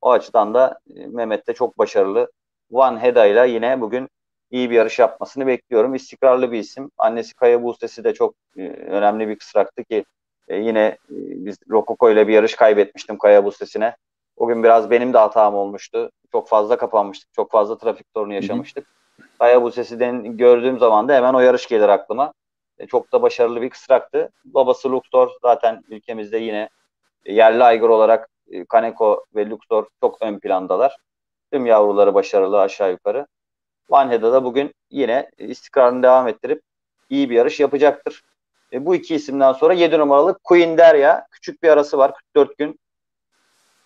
O açıdan da e, Mehmet de çok başarılı. Van Heda'yla yine bugün iyi bir yarış yapmasını bekliyorum. İstikrarlı bir isim. Annesi Kaya Buğsesi de çok e, önemli bir kısraktı ki E yine e, biz Rokoko ile bir yarış kaybetmiştim Kaya Bustesi'ne. O gün biraz benim de hatam olmuştu. Çok fazla kapanmıştık. Çok fazla trafik sorunu yaşamıştık. Hı hı. Kaya Bustesi'den gördüğüm zaman da hemen o yarış gelir aklıma. E, çok da başarılı bir kısraktı. Babası Luxor zaten ülkemizde yine e, yerli aygır olarak e, Kaneko ve Luxor çok ön plandalar. Tüm yavruları başarılı aşağı yukarı. Van Heda'da bugün yine istikrarını devam ettirip iyi bir yarış yapacaktır. E, bu iki isimden sonra yedi numaralı Queen Derya. Küçük bir arası var, kırk dört gün.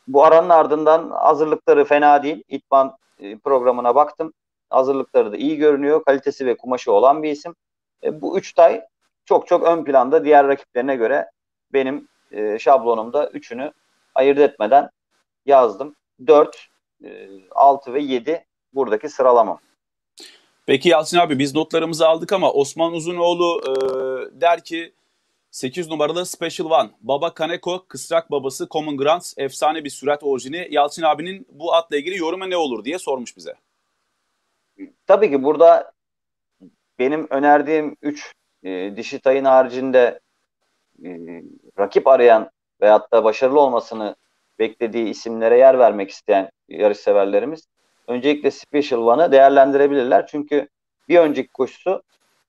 Bu aranın ardından hazırlıkları fena değil. İtman e, programına baktım. Hazırlıkları da iyi görünüyor. Kalitesi ve kumaşı olan bir isim. E, bu üç tay çok çok ön planda diğer rakiplerine göre. Benim e, şablonumda üçünü ayırt etmeden yazdım. dört, e, altı ve yedi buradaki sıralamam. Peki Yalçın abi, biz notlarımızı aldık ama Osman Uzunoğlu e, der ki sekiz numaralı Special One. Baba Kaneko, kısrak babası Common Grants, efsane bir sürat orijini. Yalçın abinin bu atla ilgili yorumu ne olur diye sormuş bize. Tabii ki burada benim önerdiğim üç e, dişi tayın haricinde e, rakip arayan veyahut da başarılı olmasını beklediği isimlere yer vermek isteyen yarışseverlerimiz öncelikle Special One'ı değerlendirebilirler. Çünkü bir önceki koşusu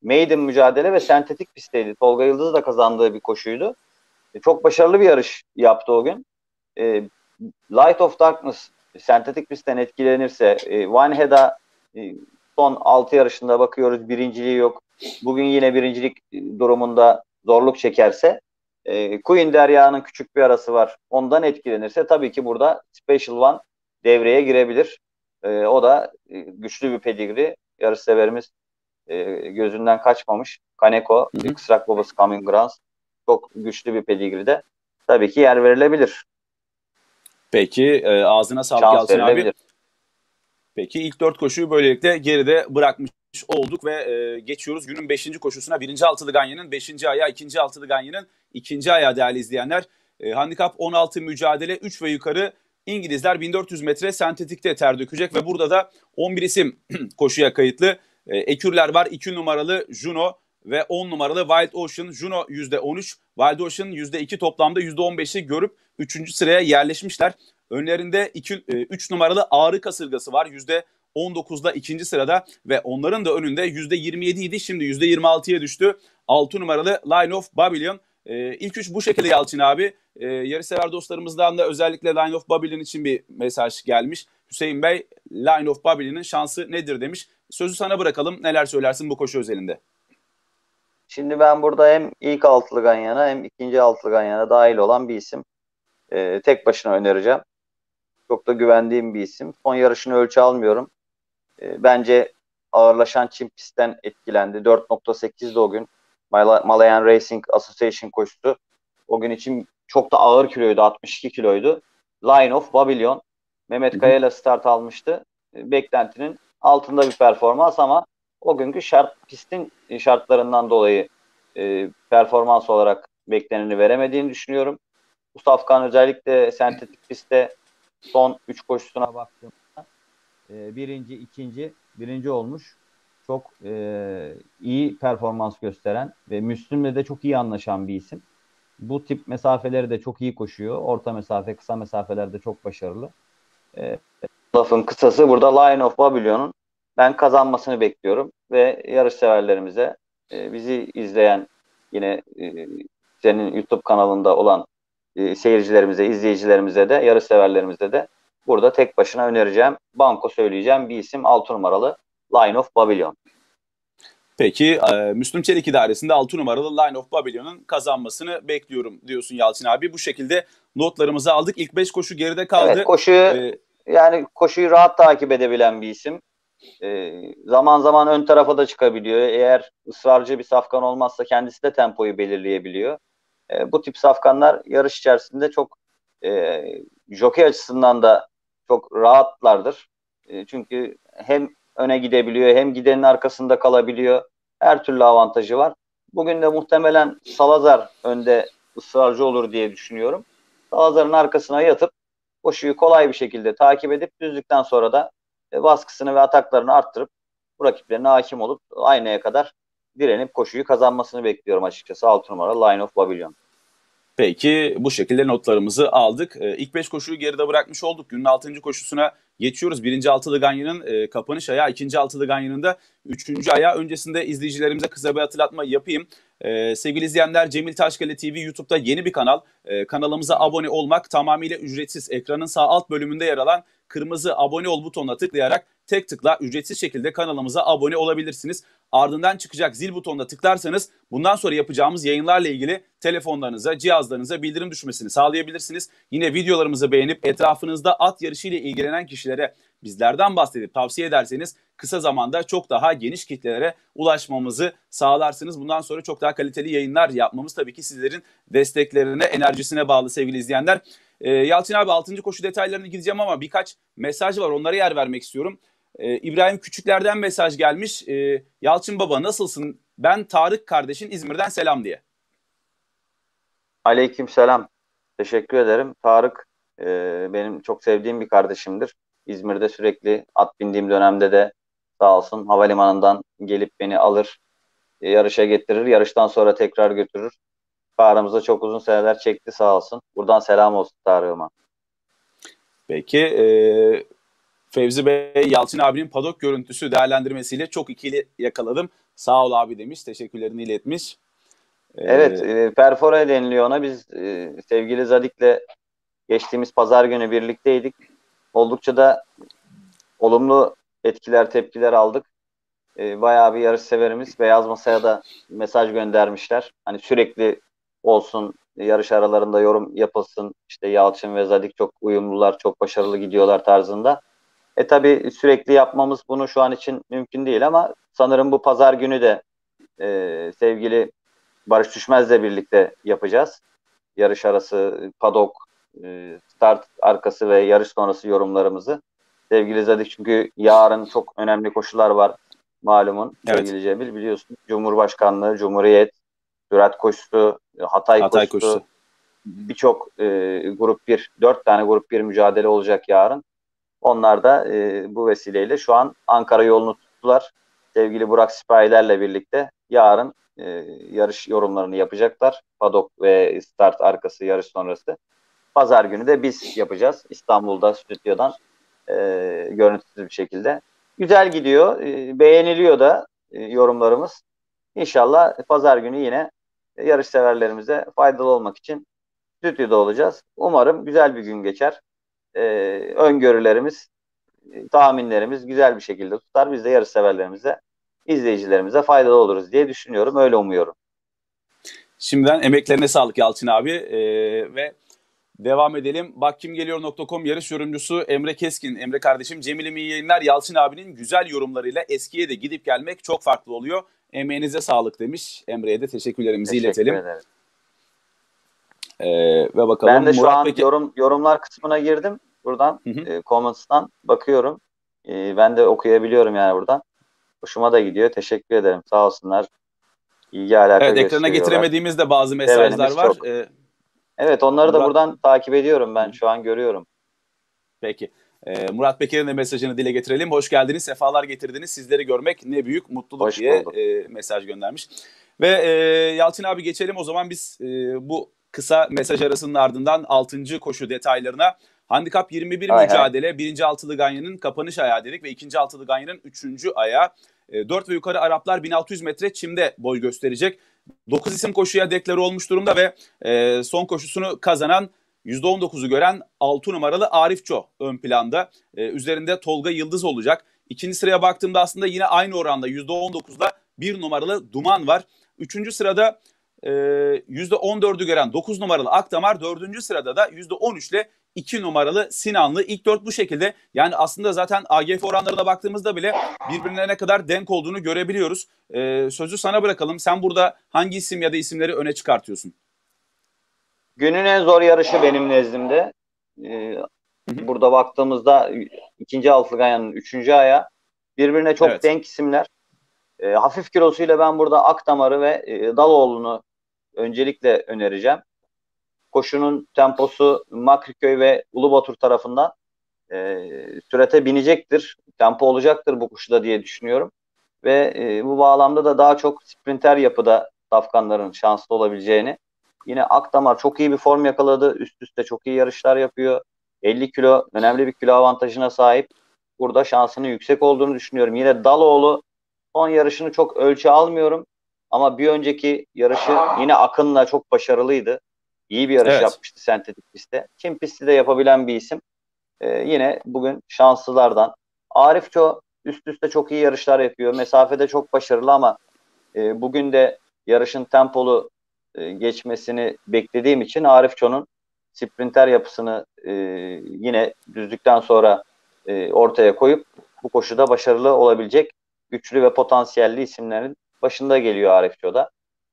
Maiden mücadele ve sentetik pistteydi. Tolga Yıldız da kazandığı bir koşuydu. E, çok başarılı bir yarış yaptı o gün. E, Light of Darkness sentetik pistten etkilenirse, e, Van Heda e, son altı yarışında bakıyoruz birinciliği yok. Bugün yine birincilik durumunda zorluk çekerse, e, Queen Derya'nın küçük bir arası var. Ondan etkilenirse tabii ki burada Special One devreye girebilir. E, o da e, güçlü bir pedigri. Yarışseverimiz e, gözünden kaçmamış. Kaneko, hı hı. kısrak babası Coming Grounds çok güçlü bir pedigride. tabii ki yer verilebilir. Peki e, ağzına sağlık Yalçın abi. Peki ilk dört koşuyu böylelikle geride bırakmış olduk ve e, geçiyoruz günün beşinci koşusuna. Birinci altılı ganyanın beşinci ayağı, ikinci altılı ganyanın ikinci ayağı değerli izleyenler. E, handikap on altı mücadele üç ve yukarı İngilizler bin dört yüz metre sentetikte ter dökecek ve burada da on bir isim koşuya kayıtlı. E, ekürler var, iki numaralı Juno ve on numaralı Wild Ocean. Juno yüzde on üç, Wild Ocean yüzde iki, toplamda yüzde on beşi görüp üçüncü sıraya yerleşmişler. Önlerinde üç numaralı Ağrı Kasırgası var yüzde on dokuzda ikinci sırada ve onların da önünde yüzde yirmi yedi idi, şimdi yüzde yirmi altıya düştü. altı numaralı Line of Babylon. Ee, ilk üç bu şekilde Yalçın abi. Ee, yarışsever dostlarımızdan da özellikle Line of Babylon için bir mesaj gelmiş. Hüseyin Bey, Line of Babylon'ın şansı nedir demiş. Sözü sana bırakalım, neler söylersin bu koşu özelinde? Şimdi ben burada hem ilk altılı ganyana hem ikinci altılı ganyana dahil olan bir isim. Ee, tek başına önereceğim. Çok da güvendiğim bir isim. Son yarışını ölçü almıyorum. Ee, bence ağırlaşan çim pistten etkilendi. dört nokta sekizde o gün. Malayan Racing Association koşusu. O gün için çok da ağır kiloydu. altmış iki kiloydu. Line of Babylon. Mehmet Kaya ile start almıştı. Beklentinin altında bir performans ama o günkü şart, pistin şartlarından dolayı e, performans olarak bekleneni veremediğini düşünüyorum. Mustafa'nın özellikle sentetik pistte son üç koşusuna baktığımda e, birinci, ikinci, birinci olmuş. Çok e, iyi performans gösteren ve Müslüm'le de çok iyi anlaşan bir isim. Bu tip mesafeleri de çok iyi koşuyor. Orta mesafe, kısa mesafelerde çok başarılı. E, lafın kısası burada Line of Babylon'un ben kazanmasını bekliyorum ve yarışseverlerimize, e, bizi izleyen yine e, senin YouTube kanalında olan e, seyircilerimize, izleyicilerimize de, yarışseverlerimize de burada tek başına önereceğim, banko söyleyeceğim bir isim altı numaralı Line of Babylon. Peki Müslüm Çelik idaresinde altı numaralı Line of Babylon'un kazanmasını bekliyorum diyorsun Yalçın abi. Bu şekilde notlarımızı aldık. İlk beş koşu geride kaldı. Evet, koşuyu, ee, yani koşuyu rahat takip edebilen bir isim. Ee, zaman zaman ön tarafa da çıkabiliyor. Eğer ısrarcı bir safkan olmazsa kendisi de tempoyu belirleyebiliyor. Ee, bu tip safkanlar yarış içerisinde çok e, jockey açısından da çok rahatlardır. E, çünkü hem öne gidebiliyor, hem gidenin arkasında kalabiliyor. Her türlü avantajı var. Bugün de muhtemelen Salazar önde ısrarcı olur diye düşünüyorum. Salazar'ın arkasına yatıp koşuyu kolay bir şekilde takip edip düzlükten sonra da baskısını ve ataklarını arttırıp bu rakiplerine hakim olup aynaya kadar direnip koşuyu kazanmasını bekliyorum açıkçası. altı numara Line of Babylon. Peki bu şekilde notlarımızı aldık. İlk beş koşuyu geride bırakmış olduk. Günün altıncı koşusuna geçiyoruz. birinci altılı ganyanın e, kapanış ayağı, ikinci altılı ganyanın da üçüncü ayağı. Öncesinde izleyicilerimize kısa bir hatırlatma yapayım. E, sevgili izleyenler, Cemil Taşkale T V YouTube'da yeni bir kanal. E, kanalımıza abone olmak tamamıyla ücretsiz. Ekranın sağ alt bölümünde yer alan kırmızı abone ol butonuna tıklayarak tek tıkla ücretsiz şekilde kanalımıza abone olabilirsiniz. Ardından çıkacak zil butonuna tıklarsanız bundan sonra yapacağımız yayınlarla ilgili telefonlarınıza, cihazlarınıza bildirim düşmesini sağlayabilirsiniz. Yine videolarımızı beğenip etrafınızda at yarışıyla ilgilenen kişilere bizlerden bahsedip tavsiye ederseniz kısa zamanda çok daha geniş kitlelere ulaşmamızı sağlarsınız. Bundan sonra çok daha kaliteli yayınlar yapmamız tabii ki sizlerin desteklerine, enerjisine bağlı sevgili izleyenler. Ee, Yalçın abi, altıncı koşu detaylarına gideceğim ama birkaç mesaj var, onlara yer vermek istiyorum. Ee, İbrahim Küçükler'den mesaj gelmiş. Ee, Yalçın baba nasılsın? Ben Tarık kardeşin, İzmir'den selam diye. Aleyküm selam. Teşekkür ederim. Tarık e, benim çok sevdiğim bir kardeşimdir. İzmir'de sürekli at bindiğim dönemde de sağ olsun havalimanından gelip beni alır, e, yarışa getirir. Yarıştan sonra tekrar götürür. Aramızda çok uzun seneler çekti sağ olsun. Buradan selam olsun Tarık'ıma. Peki e, Fevzi Bey, Yalçın abinin padok görüntüsü değerlendirmesiyle çok ikili yakaladım. Sağ ol abi demiş. Teşekkürlerini iletmiş. Ee, evet, e, perfora deniliyor ona. Biz e, sevgili Zadik'le geçtiğimiz pazar günü birlikteydik. Oldukça da olumlu etkiler, tepkiler aldık. E, bayağı bir yarış severimiz Beyaz Masa'ya da mesaj göndermişler. Hani sürekli olsun, yarış aralarında yorum yapılsın, işte Yalçın ve Zadik çok uyumlular, çok başarılı gidiyorlar tarzında. E tabi sürekli yapmamız bunu şu an için mümkün değil ama sanırım bu pazar günü de e, sevgili Barış Düşmez'le birlikte yapacağız. yarış arası, padok, start arkası ve yarış sonrası yorumlarımızı. Sevgili Zadik, çünkü yarın çok önemli koşular var malumun. Evet. Sevgili Cemil, biliyorsun Cumhurbaşkanlığı, Cumhuriyet, Sürat koşusu, Hatay, Hatay koşusu, koşusu. Birçok e, grup bir, dört tane grup bir mücadele olacak yarın. Onlar da e, bu vesileyle şu an Ankara yolunu tuttular. Sevgili Burak Sipahilerle birlikte yarın e, yarış yorumlarını yapacaklar. Padok ve start arkası yarış sonrası. Pazar günü de biz yapacağız İstanbul'da stüdyodan e, görüntüsüz bir şekilde. Güzel gidiyor, e, beğeniliyor da e, yorumlarımız. İnşallah pazar günü yine yarış severlerimize faydalı olmak için stüdyoda olacağız. Umarım güzel bir gün geçer. E, öngörülerimiz, tahminlerimiz güzel bir şekilde tutar. Biz de yarış severlerimize, izleyicilerimize faydalı oluruz diye düşünüyorum. Öyle umuyorum. Şimdiden emeklerine sağlık Yalçın abi. Ee, ve devam edelim. Bak kim geliyor nokta com yarış yorumcusu Emre Keskin. Emre kardeşim, Cemil'im iyi yayınlar. Yalçın abinin güzel yorumlarıyla eskiye de gidip gelmek çok farklı oluyor. Emeğinize sağlık demiş. Emre'ye de teşekkürlerimizi Teşekkür iletelim. Ederim. Ee, ve bakalım. Ben de şu Murat an Beke... yorum, yorumlar kısmına girdim. Buradan hı hı. E, comments'tan bakıyorum. E, ben de okuyabiliyorum yani buradan. Hoşuma da gidiyor. Teşekkür ederim. Sağ olsunlar. İlgi alaka evet, ekrana getiremediğimiz de bazı mesajlar Sevenimiz var. E, evet, onları Murat... da buradan takip ediyorum ben. Şu an görüyorum. Peki. E, Murat Peker'in de mesajını dile getirelim. Hoş geldiniz, sefalar getirdiniz. Sizleri görmek ne büyük mutluluk Hoş diye e, mesaj göndermiş. Ve e, Yalçın abi geçelim. O zaman biz e, bu kısa mesaj arasının ardından altıncı koşu detaylarına. Handikap yirmi bir Ay mücadele hay. birinci altılı ganyanın kapanış ayağı dedik ve ikinci altılı ganyanın üçüncü ayağı. dört ve yukarı Araplar bin altı yüz metre çimde boy gösterecek. dokuz isim koşuya deklare olmuş durumda ve son koşusunu kazanan yüzde on dokuzu gören altı numaralı Arifço ön planda. Üzerinde Tolga Yıldız olacak. İkinci sıraya baktığımda aslında yine aynı oranda yüzde on dokuzda bir numaralı Duman var. Üçüncü sırada yüzde on dördü gören dokuz numaralı Akdamar. Dördüncü sırada da yüzde on üç ile iki numaralı Sinanlı. İlk dört bu şekilde. Yani aslında zaten A G F oranlarına baktığımızda bile birbirlerine kadar denk olduğunu görebiliyoruz. Ee, sözü sana bırakalım. Sen burada hangi isim ya da isimleri öne çıkartıyorsun? Günün en zor yarışı benim nezdimde. Ee, burada baktığımızda ikinci altılı ganyanın üçüncü ayağı. Birbirine çok evet. denk isimler. Ee, hafif kilosuyla ben burada Akdamar'ı ve e, Daloğlu'nu öncelikle önereceğim. Koşunun temposu Macriköy ve Ulubatur tarafından e, sürate binecektir. Tempo olacaktır bu koşuda diye düşünüyorum. Ve e, bu bağlamda da daha çok sprinter yapıda Safkanların şanslı olabileceğini. Yine Akdamar çok iyi bir form yakaladı. Üst üste çok iyi yarışlar yapıyor. elli kilo önemli bir kilo avantajına sahip. Burada şansının yüksek olduğunu düşünüyorum. Yine Daloğlu son yarışını çok ölçü almıyorum. Ama bir önceki yarışı yine Akın'la çok başarılıydı. İyi bir yarış evet. yapmıştı sentetik pistte. Çin pisti de yapabilen bir isim. Ee, yine bugün şanslılardan. Arifço üst üste çok iyi yarışlar yapıyor. Mesafede çok başarılı ama e, bugün de yarışın tempolu e, geçmesini beklediğim için Arifço'nun sprinter yapısını e, yine düzlükten sonra e, ortaya koyup bu koşuda başarılı olabilecek güçlü ve potansiyelli isimlerin başında geliyor Arifço'da.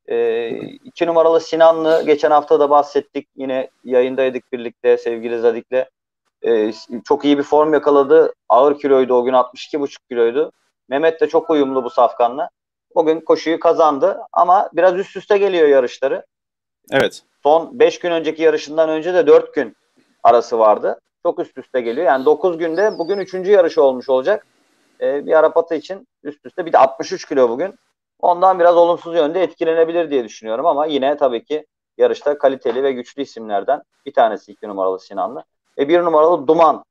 Ee, iki numaralı Sinanlı geçen hafta da bahsettik, yine yayındaydık birlikte sevgili Zadik'le. Ee, çok iyi bir form yakaladı, ağır kiloydu o gün, altmış iki buçuk kiloydu. Mehmet de çok uyumlu bu safkanla, o gün koşuyu kazandı ama biraz üst üste geliyor yarışları. Evet. Son beş gün önceki yarışından önce de dört gün arası vardı, çok üst üste geliyor. Yani dokuz günde bugün üçüncü yarışı olmuş olacak. Ee, bir Arap atı için üst üste, bir de altmış üç kilo bugün. Ondan biraz olumsuz yönde etkilenebilir diye düşünüyorum ama yine tabii ki yarışta kaliteli ve güçlü isimlerden bir tanesi iki numaralı Sinanlı. Ve bir numaralı Duman.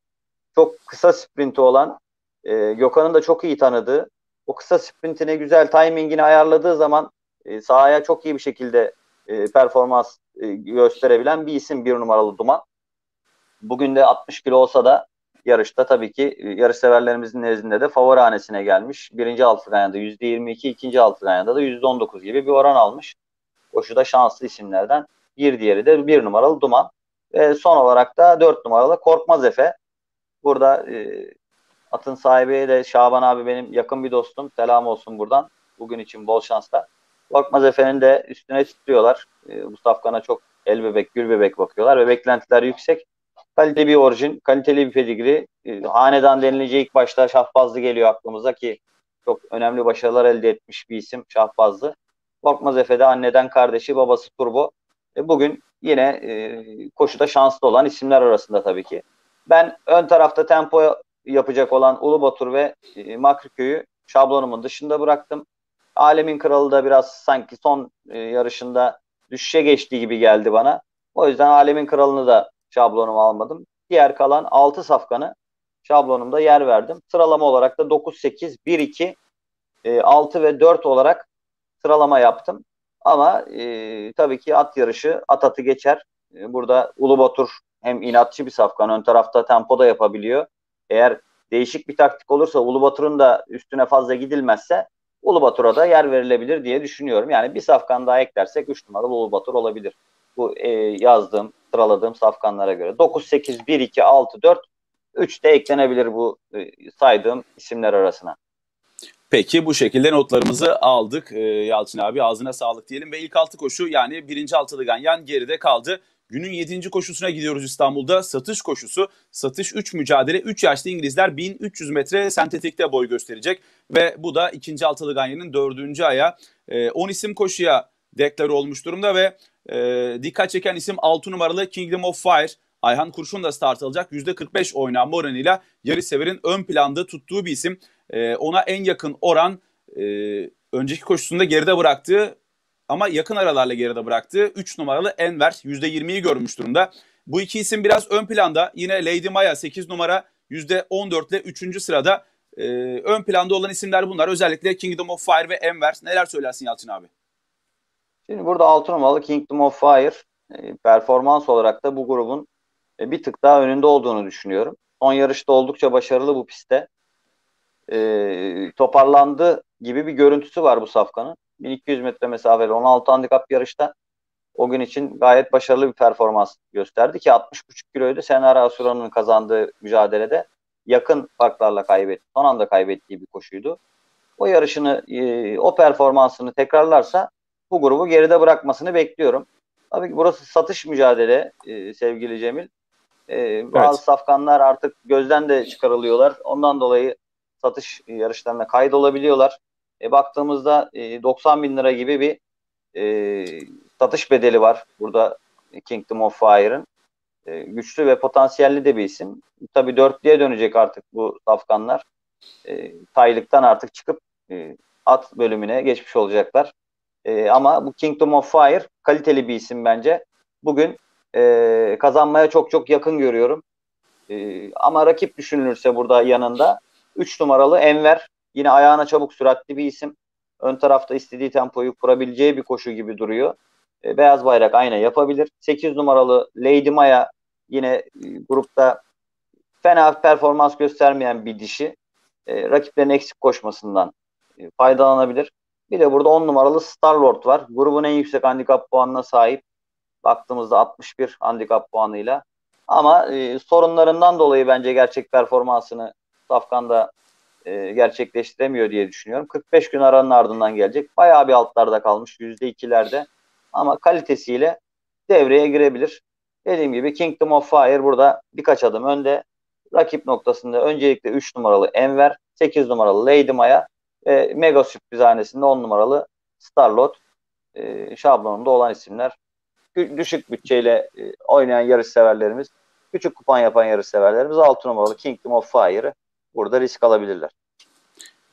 Çok kısa sprinti olan, e, Gökhan'ın da çok iyi tanıdığı, o kısa sprintini güzel timingini ayarladığı zaman e, sahaya çok iyi bir şekilde e, performans e, gösterebilen bir isim bir numaralı Duman. Bugün de altmış kilo olsa da yarışta tabii ki yarış severlerimizin nezdinde de favori hanesine gelmiş. Birinci altı ganyanında yüzde yirmi iki, ikinci altı ganyanında da yüzde on dokuz gibi bir oran almış. Koşuda şanslı isimlerden bir diğeri de bir numaralı Duman. Ve son olarak da dört numaralı Korkmaz Efe. Burada e, atın sahibi de Şaban abi, benim yakın bir dostum. Selam olsun buradan. Bugün için bol şanslar. Korkmaz Efe'nin de üstüne titriyorlar. E, Mustafa'na çok el bebek, gül bebek bakıyorlar ve beklentiler yüksek. Kaliteli bir orijin, kaliteli bir pedigri. E, hanedan denilince ilk başta Şahbazlı geliyor aklımıza ki çok önemli başarılar elde etmiş bir isim Şahbazlı. Korkmaz Efe'de anneden kardeşi, babası Turbo. E, bugün yine e, koşuda şanslı olan isimler arasında tabii ki. Ben ön tarafta tempo yapacak olan Ulubatur ve e, Makriköy'ü şablonumun dışında bıraktım. Alemin Kralı da biraz sanki son e, yarışında düşüşe geçtiği gibi geldi bana. O yüzden Alemin Kralı'nı da şablonuma almadım. Diğer kalan altı safkanı şablonumda yer verdim. Sıralama olarak da dokuz, sekiz, bir, iki, altı ve dört olarak sıralama yaptım. Ama e, tabii ki at yarışı, at atı geçer. E, burada Ulubatur hem inatçı bir safkan, ön tarafta tempo da yapabiliyor. Eğer değişik bir taktik olursa, Ulubatur'un da üstüne fazla gidilmezse Ulubatur'a da yer verilebilir diye düşünüyorum. Yani bir safkan daha eklersek üç numaralı Ulubatur olabilir. Bu e, yazdığım, sıraladığım safkanlara göre. dokuz, sekiz, bir, iki, altı, dört, üç de eklenebilir bu e, saydığım isimler arasına. Peki bu şekilde notlarımızı aldık. E, Yalçın abi ağzına sağlık diyelim ve ilk altı koşu yani birinci altılı ganyan geride kaldı. Günün yedinci koşusuna gidiyoruz İstanbul'da. Satış koşusu. Satış üç mücadele. üç yaşlı İngilizler bin üç yüz metre sentetikte boy gösterecek. Ve bu da ikinci altılı ganyanın dördüncü aya. on isim koşuya deklar olmuş durumda ve e, dikkat çeken isim altı numaralı Kingdom of Fire. Ayhan Kurşun da start alacak. yüzde kırk beş oynanma oranıyla yarışseverin ön planda tuttuğu bir isim. E, ona en yakın oran e, önceki koşusunda geride bıraktığı ama yakın aralarla geride bıraktığı üç numaralı Envers yüzde yirmiyi görmüş durumda. Bu iki isim biraz ön planda. Yine Lady Maya sekiz numara yüzde on dört ile üçüncü sırada. Ee, ön planda olan isimler bunlar. Özellikle Kingdom of Fire ve Envers. Neler söylersin Yalçın abi? Şimdi burada altı numaralı Kingdom of Fire performans olarak da bu grubun bir tık daha önünde olduğunu düşünüyorum. Son yarışta oldukça başarılı bu pistte. Ee, toparlandı gibi bir görüntüsü var bu safkanın. bin iki yüz metre mesafeli on altı handikap yarışta o gün için gayet başarılı bir performans gösterdi ki altmış buçuk kiloyu da Senara Asura'nın kazandığı mücadelede yakın farklarla kaybetti. Son anda kaybettiği bir koşuydu. O yarışını, o performansını tekrarlarsa bu grubu geride bırakmasını bekliyorum. Tabii ki burası satış mücadele sevgili Cemil. Evet. Bazı safkanlar artık gözden de çıkarılıyorlar. Ondan dolayı satış yarışlarına kaydolabiliyorlar. E, baktığımızda e, doksan bin lira gibi bir e, satış bedeli var burada Kingdom of Fire'ın. E, güçlü ve potansiyelli de bir isim. Tabii dörtlüye dönecek artık bu safkanlar. E, taylıktan artık çıkıp e, at bölümüne geçmiş olacaklar. E, ama bu Kingdom of Fire kaliteli bir isim bence. Bugün e, kazanmaya çok çok yakın görüyorum. E, ama rakip düşünülürse burada yanında üç numaralı Enver. Yine ayağına çabuk süratli bir isim. Ön tarafta istediği tempoyu kurabileceği bir koşu gibi duruyor. E, beyaz bayrak ayna yapabilir. sekiz numaralı Lady Maya yine e, grupta fena performans göstermeyen bir dişi. E, rakiplerin eksik koşmasından e, faydalanabilir. Bir de burada on numaralı Starlord var. Grubun en yüksek handikap puanına sahip. Baktığımızda altmış bir handikap puanıyla. Ama e, sorunlarından dolayı bence gerçek performansını safkanda gerçekleştiremiyor diye düşünüyorum. kırk beş gün aranın ardından gelecek. Bayağı bir altlarda kalmış. yüzde ikilerde. Ama kalitesiyle devreye girebilir. Dediğim gibi Kingdom of Fire burada birkaç adım önde. Rakip noktasında öncelikle üç numaralı Enver, sekiz numaralı Lady Maya ve mega sürpriz hanesinde on numaralı Starlord e, şablonunda olan isimler. Düşük bütçeyle e, oynayan yarışseverlerimiz, küçük kupon yapan yarışseverlerimiz altı numaralı Kingdom of Fire'ı burada risk alabilirler.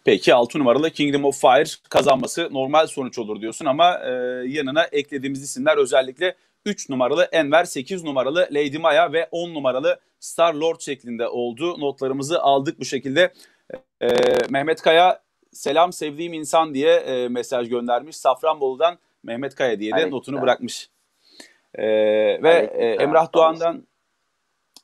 Peki altı numaralı Kingdom of Fire kazanması normal sonuç olur diyorsun ama e, yanına eklediğimiz isimler özellikle üç numaralı Enver, sekiz numaralı Lady Maya ve on numaralı Starlord şeklinde oldu. Notlarımızı aldık bu şekilde. E, Mehmet Kaya selam sevdiğim insan diye e, mesaj göndermiş. Safranbolu'dan Mehmet Kaya diye de Aleyküm notunu da bırakmış. E, ve e, Emrah Doğan'dan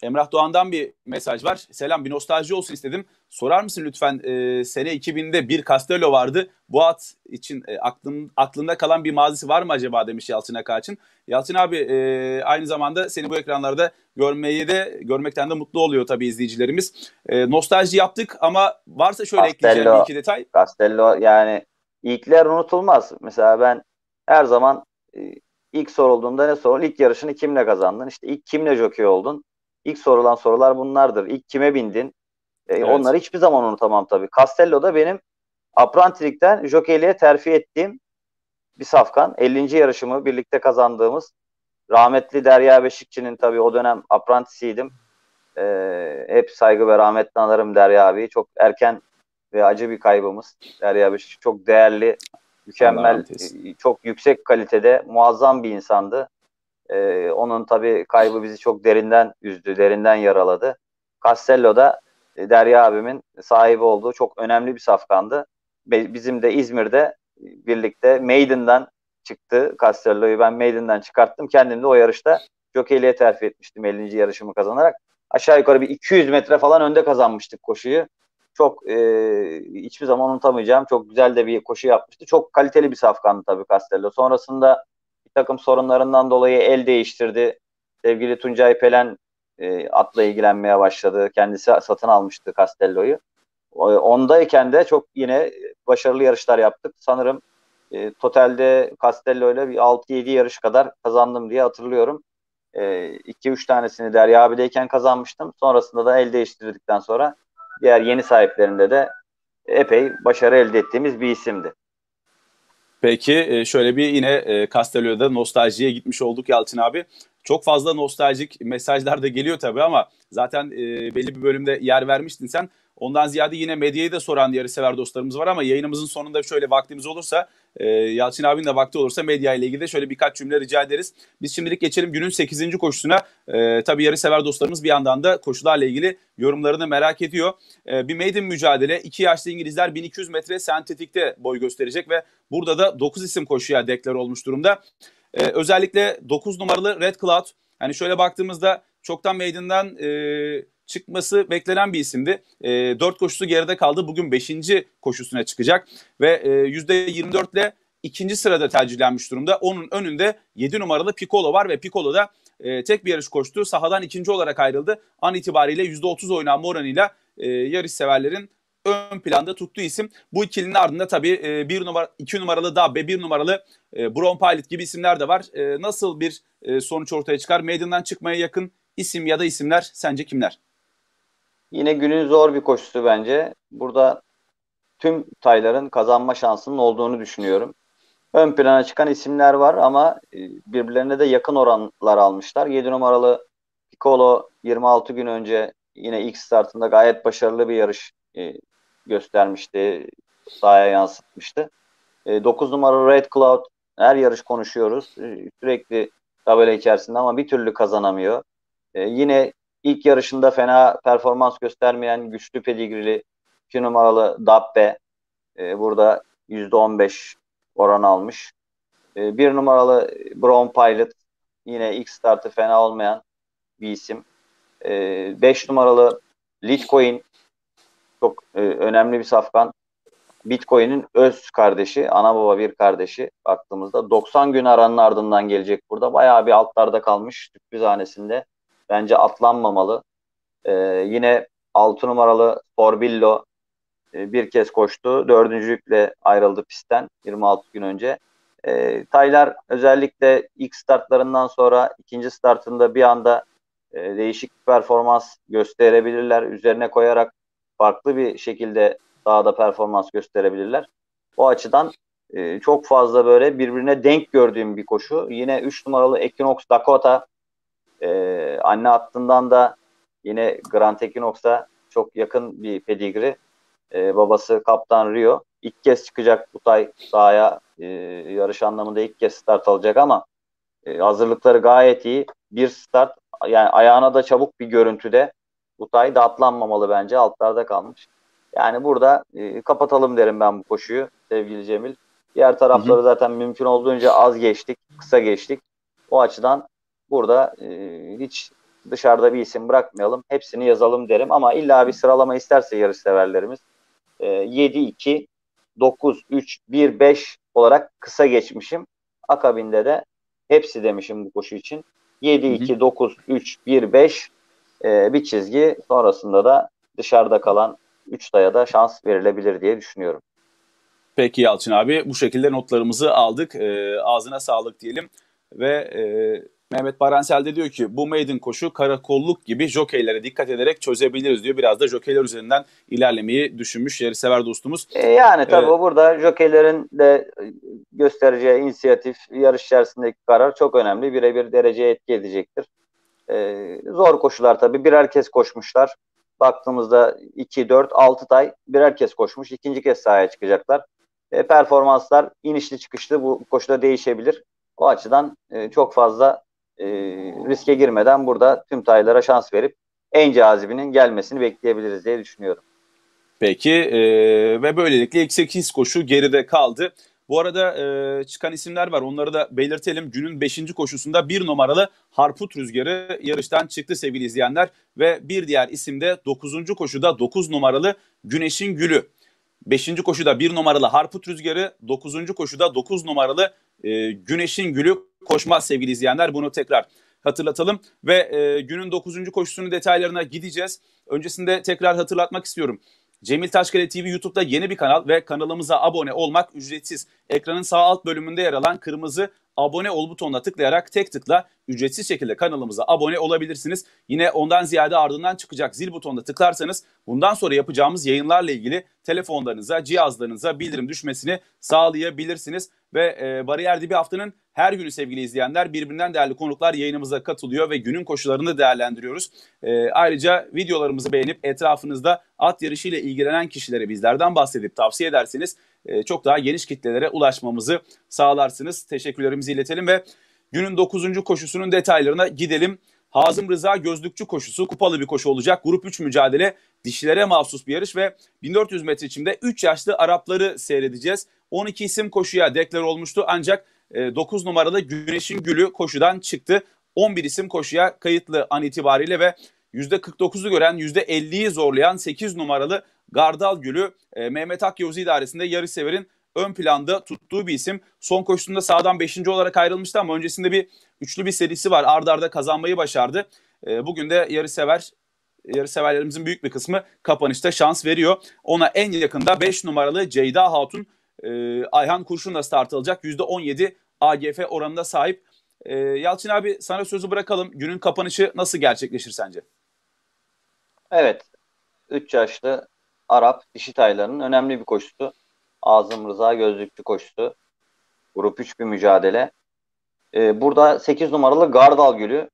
Emrah Doğan'dan bir mesaj var. Selam, bir nostalji olsun istedim. Sorar mısın lütfen e, sene iki binde bir Castello vardı. Bu at için e, aklım, aklında kalan bir mazisi var mı acaba demiş Yalçın Akağaç'ın. Yalçın abi e, aynı zamanda seni bu ekranlarda görmeyi de görmekten de mutlu oluyor tabii izleyicilerimiz. E, nostalji yaptık ama varsa şöyle Castello, ekleyeceğim bir iki detay. Castello yani ilkler unutulmaz. Mesela ben her zaman e, İlk sorulduğunda ne sorulur? İlk yarışını kimle kazandın? İşte ilk kimle jockey oldun? İlk sorulan sorular bunlardır. İlk kime bindin? E, evet. Onları hiçbir zaman unutamam tabii. Castello'da benim aprantilikten jokeyliğe terfi ettiğim bir safkan. ellinci yarışımı birlikte kazandığımız rahmetli Derya Beşikçi'nin, tabii o dönem aprantisiydim. Ee, hep saygı ve rahmetle anarım Derya abiyi. Çok erken ve acı bir kaybımız. Derya Beşikçi çok değerli, mükemmel, çok yüksek kalitede, muazzam bir insandı. Ee, onun tabii kaybı bizi çok derinden üzdü, derinden yaraladı. Castello'da Derya abimin sahibi olduğu çok önemli bir safkandı. Bizim de İzmir'de birlikte Maiden'den çıktı Castello'yu. Ben Maiden'den çıkarttım. Kendim de o yarışta jokeyliğe terfi etmiştim ellinci yarışımı kazanarak. Aşağı yukarı bir iki yüz metre falan önde kazanmıştık koşuyu. Çok e, hiçbir zaman unutamayacağım. Çok güzel de bir koşu yapmıştı. Çok kaliteli bir safkandı tabii Castello. Sonrasında bir takım sorunlarından dolayı el değiştirdi. Sevgili Tuncay Pelen e, atla ilgilenmeye başladı. Kendisi satın almıştı Castello'yu. Ondayken de çok yine başarılı yarışlar yaptık. Sanırım e, totalde Castello ile bir altı yedi yarış kadar kazandım diye hatırlıyorum. iki üç tanesini Derya abideyken kazanmıştım. Sonrasında da el değiştirdikten sonra diğer yeni sahiplerinde de epey başarı elde ettiğimiz bir isimdi. Peki şöyle bir yine Castello'da nostaljiye gitmiş olduk Yalçın abi. Çok fazla nostaljik mesajlar da geliyor tabii ama zaten belli bir bölümde yer vermiştin sen. Ondan ziyade yine medyayı da soran yarışsever dostlarımız var ama yayınımızın sonunda şöyle vaktimiz olursa, e, Yalçın abinin de vakti olursa medya ile ilgili de şöyle birkaç cümle rica ederiz. Biz şimdilik geçelim günün sekizinci koşusuna. E, tabii yarışsever dostlarımız bir yandan da koşularla ilgili yorumlarını merak ediyor. E, bir maiden mücadele. İki yaşlı İngilizler bin iki yüz metre sentetikte boy gösterecek ve burada da dokuz isim koşuya deklar olmuş durumda. E, özellikle dokuz numaralı Red Cloud. Hani şöyle baktığımızda çoktan maiden'den E, çıkması beklenen bir isimdi. E, dört koşusu geride kaldı. Bugün beşinci koşusuna çıkacak. Ve e, yüzde yirmi dört ile ikinci sırada tercihlenmiş durumda. Onun önünde yedi numaralı Piccolo var ve Piccolo da e, tek bir yarış koştu. Sahadan ikinci olarak ayrıldı. An itibariyle yüzde otuz oynanma oranıyla e, yarış severlerin ön planda tuttuğu isim. Bu ikilinin ardında tabii e, bir numara, iki numaralı Dabbe, bir numaralı e, Brown Pilot gibi isimler de var. E, nasıl bir e, sonuç ortaya çıkar? Maiden'den çıkmaya yakın isim ya da isimler sence kimler? Yine günün zor bir koşusu bence. Burada tüm tayların kazanma şansının olduğunu düşünüyorum. Ön plana çıkan isimler var ama birbirlerine de yakın oranlar almışlar. yedi numaralı Piccolo yirmi altı gün önce yine ilk startında gayet başarılı bir yarış göstermişti. Sahaya yansıtmıştı. dokuz numaralı Red Cloud, her yarış konuşuyoruz. Sürekli tabela içerisinde ama bir türlü kazanamıyor. Yine İlk yarışında fena performans göstermeyen güçlü pedigrili iki numaralı Dabbe e, burada yüzde on beş oran almış. E, bir numaralı Brown Pilot yine ilk startı fena olmayan bir isim. E, beş numaralı Bitcoin çok e, önemli bir safkan. Bitcoin'in öz kardeşi, ana baba bir kardeşi baktığımızda. doksan gün aranın ardından gelecek burada. Bayağı bir altlarda kalmış sürprizhanesinde. Bence atlanmamalı. Ee, yine altı numaralı Forbillo e, bir kez koştu. dördüncülükle ayrıldı pistten yirmi altı gün önce. E, taylar özellikle ilk startlarından sonra ikinci startında bir anda e, değişik bir performans gösterebilirler. Üzerine koyarak farklı bir şekilde daha da performans gösterebilirler. O açıdan e, çok fazla böyle birbirine denk gördüğüm bir koşu. Yine üç numaralı Equinox Dakota. Ee, anne hattından da yine Grand Equinox'a çok yakın bir pedigri. Ee, babası Kaptan Rio. İlk kez çıkacak bu tay sahaya, e, yarış anlamında ilk kez start alacak ama e, hazırlıkları gayet iyi. Bir start, yani ayağına da çabuk bir görüntüde. Bu tay da atlanmamalı bence. Altlarda kalmış. Yani burada e, kapatalım derim ben bu koşuyu sevgili Cemil. Diğer tarafları hı hı. zaten mümkün olduğunca az geçtik, kısa geçtik. O açıdan burada e, hiç dışarıda bir isim bırakmayalım. Hepsini yazalım derim ama illa bir sıralama isterse yarışseverlerimiz e, yedi iki, dokuz üç, bir beş olarak kısa geçmişim. Akabinde de hepsi demişim bu koşu için. yedi iki, dokuz üç, bir beş e, bir çizgi. Sonrasında da dışarıda kalan üç taya da şans verilebilir diye düşünüyorum. Peki Yalçın abi, bu şekilde notlarımızı aldık. E, ağzına sağlık diyelim. Ve e, Mehmet Baransel de diyor ki bu maiden koşu karakolluk gibi jokeylere dikkat ederek çözebiliriz diyor. Biraz da jokeyler üzerinden ilerlemeyi düşünmüş yarışsever dostumuz. E yani tabii ee, burada jokeylerin de göstereceği inisiyatif, yarış içerisindeki karar çok önemli. Birebir dereceye etki edecektir. Ee, zor koşular tabii. Birer kez koşmuşlar. Baktığımızda iki, dört, altı tay birer kez koşmuş. İkinci kez sahaya çıkacaklar. E, performanslar inişli çıkışlı bu koşuda değişebilir. O açıdan e, çok fazla e, riske girmeden burada tüm taylara şans verip en cazibinin gelmesini bekleyebiliriz diye düşünüyorum. Peki e, ve böylelikle ilk sekiz koşu geride kaldı. Bu arada e, çıkan isimler var. Onları da belirtelim. Günün beşinci koşusunda bir numaralı Harput Rüzgarı yarıştan çıktı sevgili izleyenler. Ve bir diğer isim de dokuzuncu koşuda dokuz numaralı Güneşin Gülü. beşinci koşuda bir numaralı Harput Rüzgarı, dokuzuncu koşuda dokuz numaralı e, Güneşin Gülü koşmaz sevgili izleyenler. Bunu tekrar hatırlatalım. Ve e, günün dokuzuncu koşusunun detaylarına gideceğiz. Öncesinde tekrar hatırlatmak istiyorum. Cemil Taşkale T V YouTube'da yeni bir kanal ve kanalımıza abone olmak ücretsiz. Ekranın sağ alt bölümünde yer alan kırmızı abone ol butonuna tıklayarak tek tıkla ücretsiz şekilde kanalımıza abone olabilirsiniz. Yine ondan ziyade ardından çıkacak zil butonuna tıklarsanız bundan sonra yapacağımız yayınlarla ilgili telefonlarınıza, cihazlarınıza bildirim düşmesini sağlayabilirsiniz. Ve e, Bariyer Dibi haftanın her günü sevgili izleyenler birbirinden değerli konuklar yayınımıza katılıyor ve günün koşularını değerlendiriyoruz. E, ayrıca videolarımızı beğenip etrafınızda at yarışıyla ilgilenen kişilere bizlerden bahsedip tavsiye ederseniz e, çok daha geniş kitlelere ulaşmamızı sağlarsınız. Teşekkürlerimizi iletelim ve günün dokuzuncu koşusunun detaylarına gidelim. Hazım Rıza Gözlükçü koşusu kupalı bir koşu olacak. Grup üç mücadele dişilere mahsus bir yarış ve bin dört yüz metre içinde üç yaşlı Arapları seyredeceğiz. on iki isim koşuya deklar olmuştu ancak dokuz numaralı Güneşin Gülü koşudan çıktı. on bir isim koşuya kayıtlı an itibariyle ve yüzde kırk dokuzu gören yüzde elliyi zorlayan sekiz numaralı Gardal Gülü Mehmet Akyavuz idaresinde yarışseverin ön planda tuttuğu bir isim. Son koşusunda sağdan beşinci olarak ayrılmıştı ama öncesinde bir üçlü bir serisi var. Arda arda kazanmayı başardı. Bugün de yarışsever, yarışseverlerimizin büyük bir kısmı kapanışta şans veriyor. Ona en yakında beş numaralı Ceyda Hatun Ee, Ayhan Kurşun'la start alacak. yüzde on yedi A G F oranına sahip. Ee, Yalçın abi sana sözü bırakalım. Günün kapanışı nasıl gerçekleşir sence? Evet. üç yaşlı Arap dişi taylarının önemli bir koşusu. Azım Rıza Gözlükçü koşusu. Grup üç bir mücadele. Ee, burada sekiz numaralı Gardal Gülü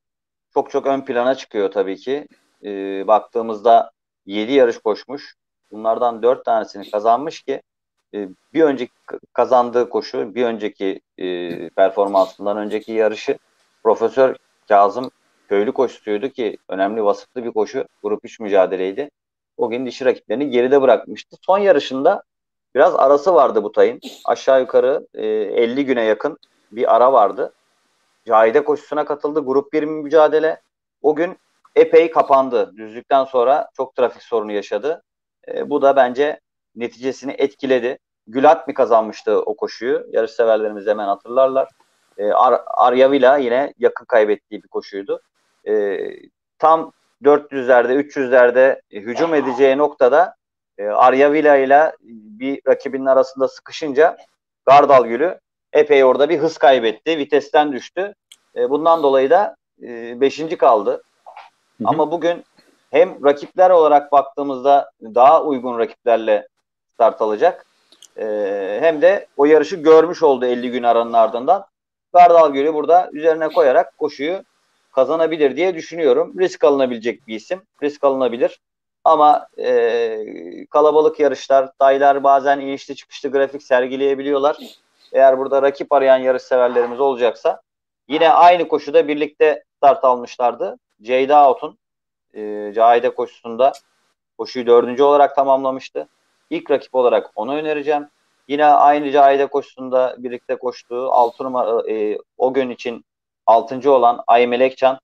çok çok ön plana çıkıyor tabii ki. Ee, baktığımızda yedi yarış koşmuş. Bunlardan dört tanesini kazanmış ki bir önceki kazandığı koşu, bir önceki e, performansından önceki yarışı Profesör Kazım Köylü koşusuydu ki önemli vasıflı bir koşu grup üç mücadeleydi. O gün dişi rakiplerini geride bırakmıştı. Son yarışında biraz arası vardı bu tayın. Aşağı yukarı e, elli güne yakın bir ara vardı. Cahide koşusuna katıldı. Grup bir mücadele. O gün epey kapandı. Düzlükten sonra çok trafik sorunu yaşadı. E, bu da bence neticesini etkiledi. Gülat mı kazanmıştı o koşuyu? Yarışseverlerimiz hemen hatırlarlar. E, Ar Aryavila yine yakın kaybettiği bir koşuydu. E, tam dört yüzlerde, üç yüzlerde e, hücum edeceği noktada e, Aryavila ile bir rakibinin arasında sıkışınca Gardal Gülü epey orada bir hız kaybetti. Vitesten düştü. E, bundan dolayı da beşinci kaldı. Hı hı. Ama bugün hem rakipler olarak baktığımızda daha uygun rakiplerle start alacak. Ee, hem de o yarışı görmüş oldu elli gün aranın ardından. Gardal Gölü burada üzerine koyarak koşuyu kazanabilir diye düşünüyorum. Risk alınabilecek bir isim. Risk alınabilir. Ama e, kalabalık yarışlar, daylar bazen inişli çıkışlı grafik sergileyebiliyorlar. Eğer burada rakip arayan yarışseverlerimiz olacaksa yine aynı koşuda birlikte start almışlardı. Ceyda Hatun e, Cahide koşusunda koşuyu dördüncü olarak tamamlamıştı. İlk rakip olarak onu önereceğim. Yine aynı Cahide koşusunda birlikte koştuğu altı numara, e, o gün için altıncı olan Ay Melekcan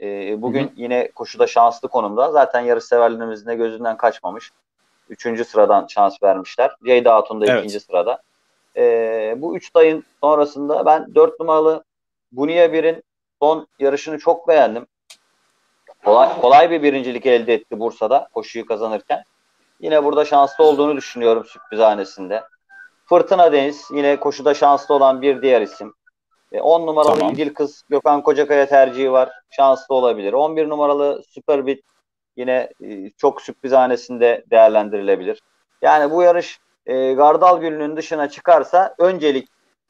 e, bugün hı hı. yine koşuda şanslı konumda. Zaten yarışseverlerimizin de gözünden kaçmamış. Üçüncü sıradan şans vermişler. Ceyda Hatun da evet. ikinci sırada. E, bu üç dayın sonrasında ben dört numaralı Buniye Bir'in son yarışını çok beğendim. Kolay, kolay bir birincilik elde etti Bursa'da koşuyu kazanırken. Yine burada şanslı olduğunu düşünüyorum sürprizhanesinde. Fırtına Deniz yine koşuda şanslı olan bir diğer isim. on numaralı tamam. İdil Kız Gökhan Kocakaya tercihi var. Şanslı olabilir. on bir numaralı Süper Bit yine e, çok sürpriz hanesinde değerlendirilebilir. Yani bu yarış e, Gardal Gülü'nün dışına çıkarsa öncelik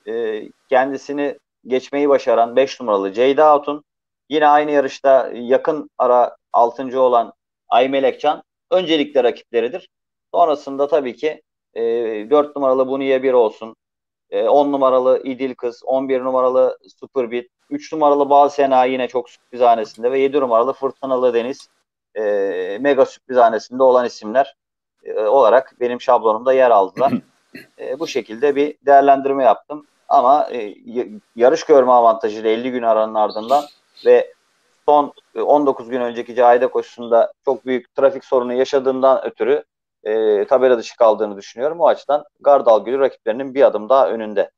e, kendisini geçmeyi başaran beş numaralı Ceyda Hatun, yine aynı yarışta yakın ara altıncı olan Aymelekcan öncelikle rakipleridir. Sonrasında tabii ki e, dört numaralı Buniye bir olsun, e, on numaralı İdil Kız, on bir numaralı Superbit, üç numaralı Balsena yine çok sürpriz hanesinde ve yedi numaralı Fırtınalı Deniz e, mega sürpriz hanesinde olan isimler e, olarak benim şablonumda yer aldılar. E, bu şekilde bir değerlendirme yaptım. Ama e, yarış görme avantajıyla elli gün aranın ardından ve son on dokuz gün önceki Cahide koşusunda çok büyük trafik sorunu yaşadığından ötürü e, tabela dışı kaldığını düşünüyorum. O açıdan Gardal Gülü rakiplerinin bir adım daha önünde.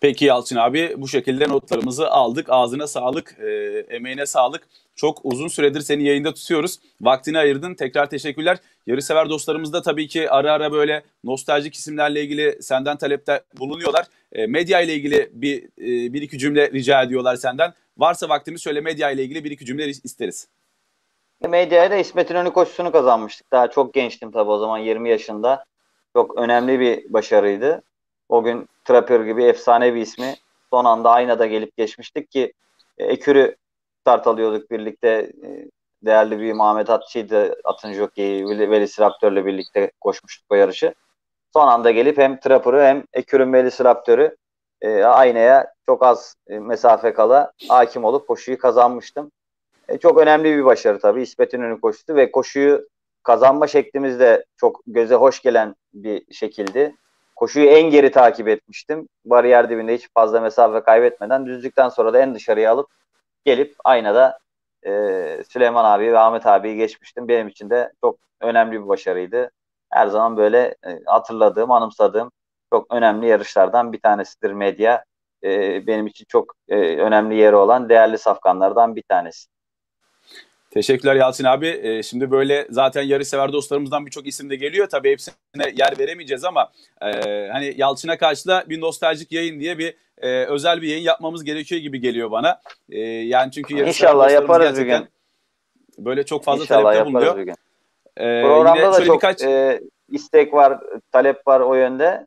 Peki Yalçın abi, bu şekilde notlarımızı aldık. Ağzına sağlık, e, emeğine sağlık. Çok uzun süredir seni yayında tutuyoruz. Vaktini ayırdın. Tekrar teşekkürler. Yarışsever dostlarımız da tabii ki ara ara böyle nostaljik isimlerle ilgili senden talepte bulunuyorlar. E, medya ile ilgili bir, e, bir iki cümle rica ediyorlar senden. Varsa vaktimiz şöyle medya ile ilgili bir iki cümle isteriz. Medyaya da İsmet İnönü koşusunu kazanmıştık. Daha çok gençtim tabii o zaman, yirmi yaşında. Çok önemli bir başarıydı. O gün Trapper gibi efsane bir ismi son anda aynada gelip geçmiştik ki Ekür'ü start alıyorduk birlikte. Değerli bir Mehmet Atçı'ydı, atın jokeyi, Velisi Raptör'le birlikte koşmuştuk o yarışı. Son anda gelip hem Trapper'ı hem Ekür'ün Velisi Raptör'ü e, aynaya çok az mesafe kala hakim olup koşuyu kazanmıştım. E, çok önemli bir başarı tabii İsmet İnönü koşusu ve koşuyu kazanma şeklimiz de çok göze hoş gelen bir şekildi. Koşuyu en geri takip etmiştim. Bariyer dibinde hiç fazla mesafe kaybetmeden düzlükten sonra da en dışarıya alıp gelip aynada e, Süleyman abi ve Ahmet abiyi geçmiştim. Benim için de çok önemli bir başarıydı. Her zaman böyle e, hatırladığım, anımsadığım çok önemli yarışlardan bir tanesidir medya. E, benim için çok e, önemli yeri olan değerli safkanlardan bir tanesi. Teşekkürler Yalçın abi. Ee, şimdi böyle zaten yarışsever dostlarımızdan birçok isim de geliyor. Tabii hepsine yer veremeyeceğiz ama e, hani Yalçın Akağaç'la bir nostaljik yayın diye bir e, özel bir yayın yapmamız gerekiyor gibi geliyor bana. E, yani çünkü İnşallah yaparız bir gün. Böyle çok fazla İnşallah talepte bulunuyor. E, Programda da çok birkaç... e, istek var, talep var o yönde.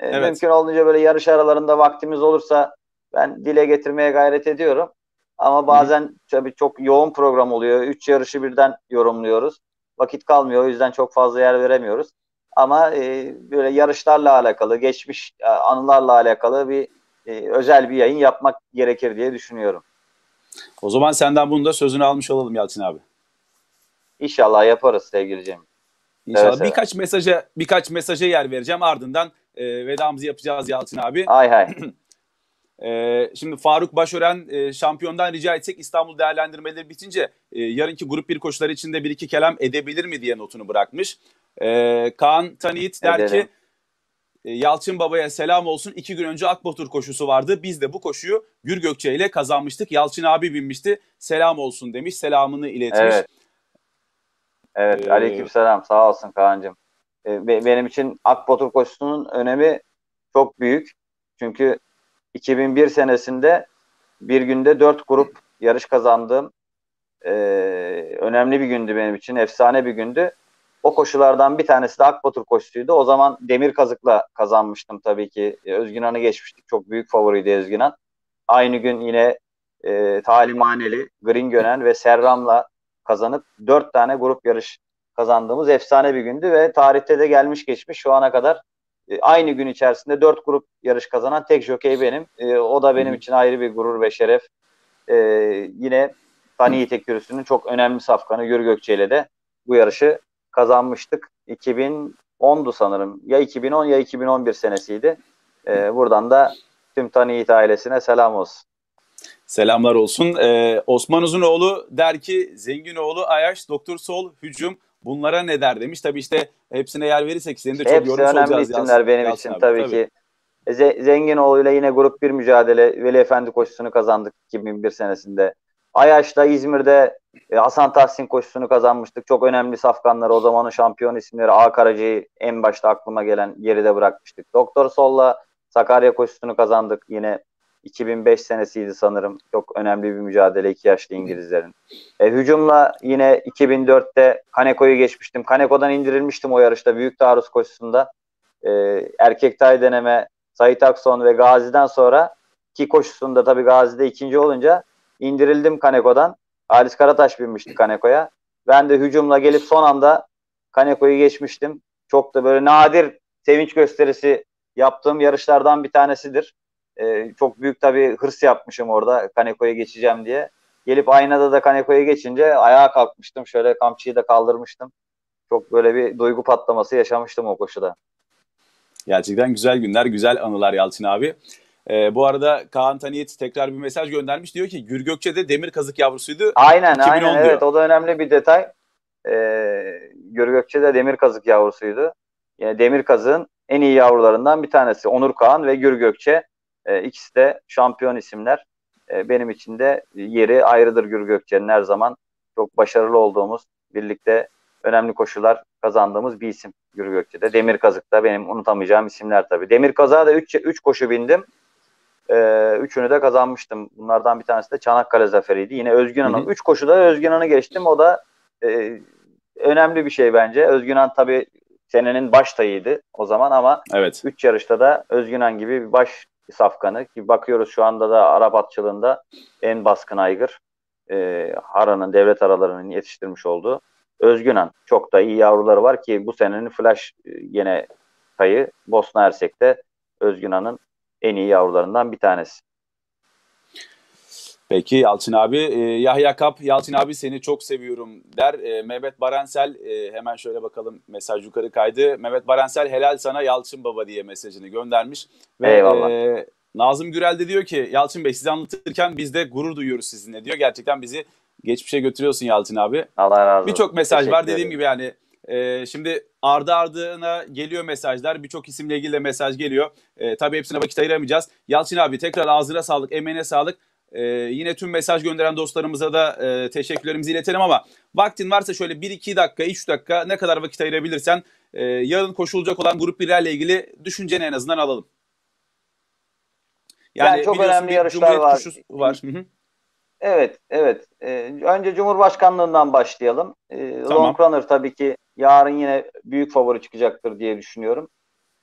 E, evet. Mümkün olduğunca böyle yarış aralarında vaktimiz olursa ben dile getirmeye gayret ediyorum. Ama bazen tabii çok yoğun program oluyor. Üç yarışı birden yorumluyoruz. Vakit kalmıyor. O yüzden çok fazla yer veremiyoruz. Ama e, böyle yarışlarla alakalı, geçmiş anılarla alakalı bir e, özel bir yayın yapmak gerekir diye düşünüyorum. O zaman senden bunu da sözünü almış olalım Yalçın abi. İnşallah yaparız sevgili Cemil. İnşallah. Evet, birkaç evet. mesaja birkaç mesaja yer vereceğim. Ardından e, vedamızı yapacağız Yalçın abi. Hay hay. Ee, şimdi Faruk Başören e, şampiyondan rica etsek İstanbul değerlendirmeleri bitince e, yarınki grup bir koşuları için de bir iki kelam edebilir mi diye notunu bırakmış. E, Kaan Tanit der Edelim. ki e, Yalçın Baba'ya selam olsun, iki gün önce Akbatur koşusu vardı. Biz de bu koşuyu Gür Gökçe ile kazanmıştık. Yalçın abi binmişti. Selam olsun demiş. Selamını iletmiş. Evet, evet ee, aleyküm selam. Sağ olsun Kaan'cığım. E, be, benim için Akbatur koşusunun önemi çok büyük. Çünkü iki bin bir senesinde bir günde dört grup yarış kazandığım e, önemli bir gündü benim için. Efsane bir gündü. O koşulardan bir tanesi de Akbatur koşusuydu. O zaman demir kazıkla kazanmıştım tabii ki. Özgünhan'ı geçmiştik. Çok büyük favoriydi Özgünhan. Aynı gün yine e, Talimhaneli, Gringönen ve Serram'la kazanıp dört tane grup yarış kazandığımız efsane bir gündü ve tarihte de gelmiş geçmiş şu ana kadar aynı gün içerisinde dört grup yarış kazanan tek jokey benim. E, o da benim hmm. için ayrı bir gurur ve şeref. E, yine Taniye Tekürüsü'nün çok önemli safkanı Gür Gökçe ile de bu yarışı kazanmıştık. iki bin ondu sanırım. Ya iki bin on ya iki bin on bir senesiydi. E, buradan da tüm Taniye ailesine selam olsun. Selamlar olsun. Ee, Osman Uzunoğlu der ki Zenginoğlu, Ayaş, Doktor Sol, Hücum bunlara ne der demiş. Tabii işte hepsine yer verirsek senin de çok hepsi yorum soracağız. Hepsi önemli isimler benim Yalçın için abi, tabii, tabii ki. Zenginoğlu'yla yine grup bir mücadele Veli Efendi koşusunu kazandık iki bin bir senesinde. Ayaş'ta İzmir'de Hasan Tahsin koşusunu kazanmıştık. Çok önemli safkanlar, o zamanın şampiyon isimleri. A. Karaca'yı en başta aklıma gelen geride bırakmıştık. Doktor Sol'la Sakarya koşusunu kazandık yine. iki bin beş senesiydi sanırım. Çok önemli bir mücadele iki yaşlı İngilizlerin. E, hücumla yine iki bin dörtte Kaneko'yu geçmiştim. Kaneko'dan indirilmiştim o yarışta büyük taarruz koşusunda. E, erkek tay deneme Sait Akson ve Gazi'den sonra ki koşusunda tabii Gazi'de ikinci olunca indirildim Kaneko'dan. Halis Karataş binmişti Kaneko'ya. Ben de hücumla gelip son anda Kaneko'yu geçmiştim. Çok da böyle nadir sevinç gösterisi yaptığım yarışlardan bir tanesidir. Ee, çok büyük tabii hırs yapmışım orada Kaneko'ya geçeceğim diye. Gelip aynada da Kaneko'ya geçince ayağa kalkmıştım. Şöyle kamçıyı da kaldırmıştım. Çok böyle bir duygu patlaması yaşamıştım o koşuda. Gerçekten güzel günler, güzel anılar Yalçın abi. Ee, bu arada Kaan Taniyet tekrar bir mesaj göndermiş. Diyor ki Gür Gökçe'de demir kazık yavrusuydu. Aynen aynen diyor. Evet, o da önemli bir detay. Ee, Gür Gökçe'de demir kazık yavrusuydu. Yani demir kazığın en iyi yavrularından bir tanesi. Onur Kağan ve Gür Gökçe. Ee, ikisi de şampiyon isimler. Ee, benim için de yeri ayrıdır Gür Gökçe'nin her zaman. Çok başarılı olduğumuz, birlikte önemli koşular kazandığımız bir isim Gür Gökçe'de. Demir kazık da benim unutamayacağım isimler tabii. Demir kazığa da üç koşu bindim. Ee, üçünü de kazanmıştım. Bunlardan bir tanesi de Çanakkale zaferiydi. Yine Özgün Hanım. Üç koşuda Özgün Hanım'ı geçtim. O da e, önemli bir şey bence. Özgün Han tabii senenin baş tayıydı o zaman ama evet. Üç yarışta da Özgün Han gibi bir baş safkanı. Ki bakıyoruz şu anda da Arap atçılığında en baskın aygır. E, Hara'nın, devlet aralarının yetiştirmiş olduğu Özgün Han. Çok da iyi yavruları var ki bu senenin flash yine tayı Bosna Hersek'te Özgün Han'ın en iyi yavrularından bir tanesi. Peki Yalçın abi. E, Yahya Kap, Yalçın abi seni çok seviyorum der. E, Mehmet Barensel, e, hemen şöyle bakalım, mesaj yukarı kaydı. Mehmet Barensel helal sana Yalçın Baba diye mesajını göndermiş. Ve, eyvallah. E, Nazım Gürel de diyor ki Yalçın Bey sizi anlatırken biz de gurur duyuyoruz sizinle diyor. Gerçekten bizi geçmişe götürüyorsun Yalçın abi. Allah razı olsun. Birçok mesaj teşekkür var dediğim ederim. Gibi yani. Ee, şimdi ardı ardına geliyor mesajlar. Birçok isimle ilgili de mesaj geliyor. Ee, tabii hepsine vakit ayıramayacağız. Yalçın abi tekrar ağzına sağlık, emeğine sağlık. Ee, yine tüm mesaj gönderen dostlarımıza da e, teşekkürlerimizi iletelim ama vaktin varsa şöyle bir iki dakika, üç dakika ne kadar vakit ayırabilirsen e, yarın koşulacak olan grup birlerle ilgili düşünceni en azından alalım. Yani, yani çok önemli yarışlar var. var. Hı -hı. Evet, evet. Ee, önce Cumhurbaşkanlığından başlayalım. Ee, tamam. Long Runner tabii ki yarın yine büyük favori çıkacaktır diye düşünüyorum.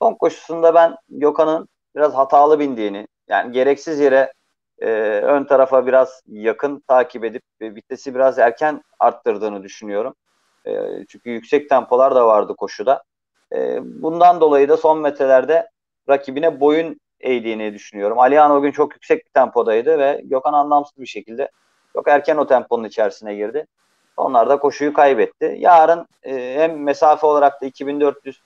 Son koşusunda ben Gökhan'ın biraz hatalı bindiğini, yani gereksiz yere e, ön tarafa biraz yakın takip edip e, vitesi biraz erken arttırdığını düşünüyorum. E, çünkü yüksek tempolar da vardı koşuda. E, bundan dolayı da son metrelerde rakibine boyun eğdiğini düşünüyorum. Alihan o gün çok yüksek bir tempodaydı ve Gökhan anlamsız bir şekilde çok erken o temponun içerisine girdi. Onlar da koşuyu kaybetti. Yarın e, hem mesafe olarak da iki bin dört yüz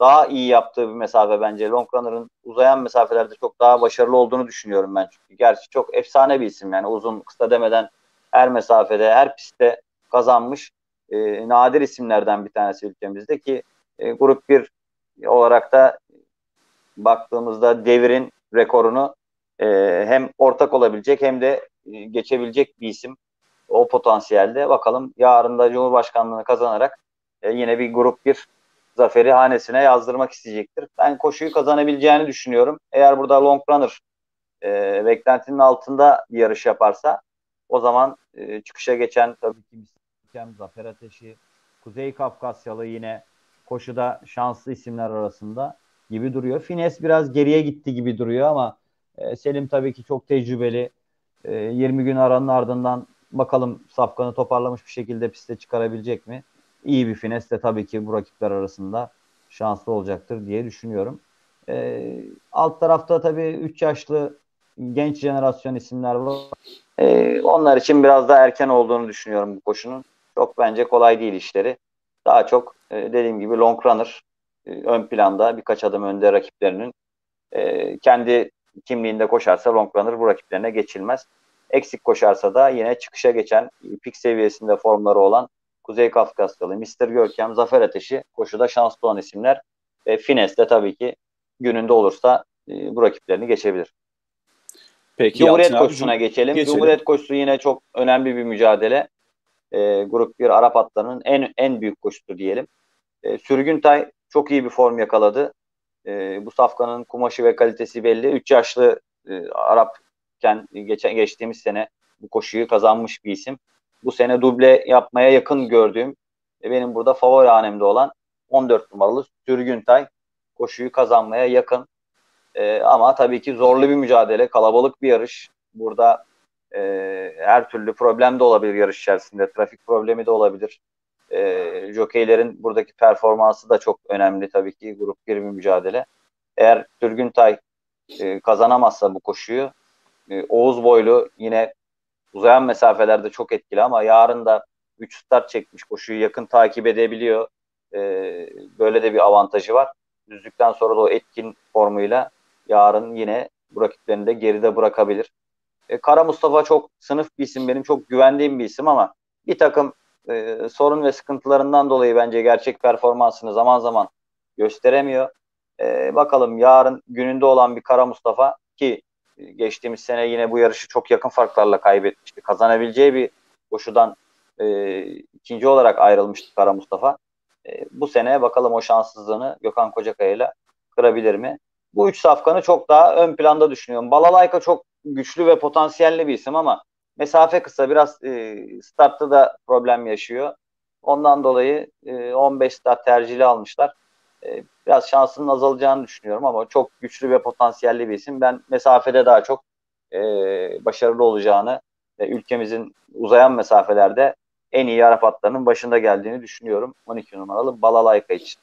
daha iyi yaptığı bir mesafe bence. Long Runner'ın uzayan mesafelerde çok daha başarılı olduğunu düşünüyorum ben. Çünkü gerçi çok efsane bir isim yani uzun kısa demeden her mesafede, her pistte kazanmış e, nadir isimlerden bir tanesi ülkemizde ki e, grup bir olarak da baktığımızda devirin rekorunu e, hem ortak olabilecek hem de e, geçebilecek bir isim. O potansiyelde bakalım yarın da Cumhurbaşkanlığını kazanarak e, yine bir grup bir zaferi hanesine yazdırmak isteyecektir. Ben koşuyu kazanabileceğini düşünüyorum. Eğer burada Long Runner e, beklentinin altında bir yarış yaparsa o zaman e, çıkışa geçen tabii ki Zafer Ateşi, Kuzey Kafkasyalı yine koşuda şanslı isimler arasında gibi duruyor. Fines biraz geriye gitti gibi duruyor ama e, Selim tabii ki çok tecrübeli. E, yirmi gün aranın ardından bakalım safkanı toparlamış bir şekilde piste çıkarabilecek mi? İyi bir fines de tabii ki bu rakipler arasında şanslı olacaktır diye düşünüyorum. E, alt tarafta tabii üç yaşlı genç jenerasyon isimler var. E, onlar için biraz daha erken olduğunu düşünüyorum bu koşunun. Çok bence kolay değil işleri. Daha çok e, dediğim gibi Long Runner e, ön planda birkaç adım önde rakiplerinin. E, kendi kimliğinde koşarsa Long Runner bu rakiplerine geçilmez. Eksik koşarsa da yine çıkışa geçen pik seviyesinde formları olan Kuzey Kafkasyalı, mister Görkem, Zafer Ateşi koşuda şanslı olan isimler ve Fines de tabii ki gününde olursa e, bu rakiplerini geçebilir. Peki, Cumhuriyet Yalçın koşusuna abi, geçelim. geçelim. Cumhuriyet koşusu yine çok önemli bir mücadele. E, grup bir Arap atlarının en en büyük koşusu diyelim. E, Sürgüntay çok iyi bir form yakaladı. E, bu safkanın kumaşı ve kalitesi belli. üç yaşlı e, Arap geçen geçen geçtiğimiz sene bu koşuyu kazanmış bir isim. Bu sene duble yapmaya yakın gördüğüm ve benim burada favori hanemde olan on dört numaralı Sürgüntay koşuyu kazanmaya yakın. Ee, ama tabii ki zorlu bir mücadele, kalabalık bir yarış. Burada e, her türlü problem de olabilir yarış içerisinde. Trafik problemi de olabilir. E, jokeylerin buradaki performansı da çok önemli tabii ki grup bir bir mücadele. Eğer Sürgüntay e, kazanamazsa bu koşuyu, e, Oğuz Boylu yine uzayan mesafelerde çok etkili ama yarın da üç start çekmiş, koşuyu yakın takip edebiliyor. E, böyle de bir avantajı var. Düzlükten sonra da o etkin formuyla yarın yine bu rakiplerini de geride bırakabilir. E, Kara Mustafa çok sınıf bir isim, benim çok güvendiğim bir isim ama bir takım e, sorun ve sıkıntılarından dolayı bence gerçek performansını zaman zaman gösteremiyor. E, bakalım yarın gününde olan bir Kara Mustafa ki geçtiğimiz sene yine bu yarışı çok yakın farklarla kaybetmişti. Kazanabileceği bir koşudan e, ikinci olarak ayrılmıştı Kara Mustafa. E, bu sene bakalım o şanssızlığını Gökhan Kocakaya ile kırabilir mi? Bu üç safkanı çok daha ön planda düşünüyorum. Balalayka çok güçlü ve potansiyelli bir isim ama mesafe kısa, biraz e, startta da problem yaşıyor. Ondan dolayı e, on beş start tercihli almışlar. E, biraz şansının azalacağını düşünüyorum ama çok güçlü ve potansiyelli bir isim. Ben mesafede daha çok e, başarılı olacağını ve ülkemizin uzayan mesafelerde en iyi Arap atlarının başında geldiğini düşünüyorum. on iki numaralı Balalayka için.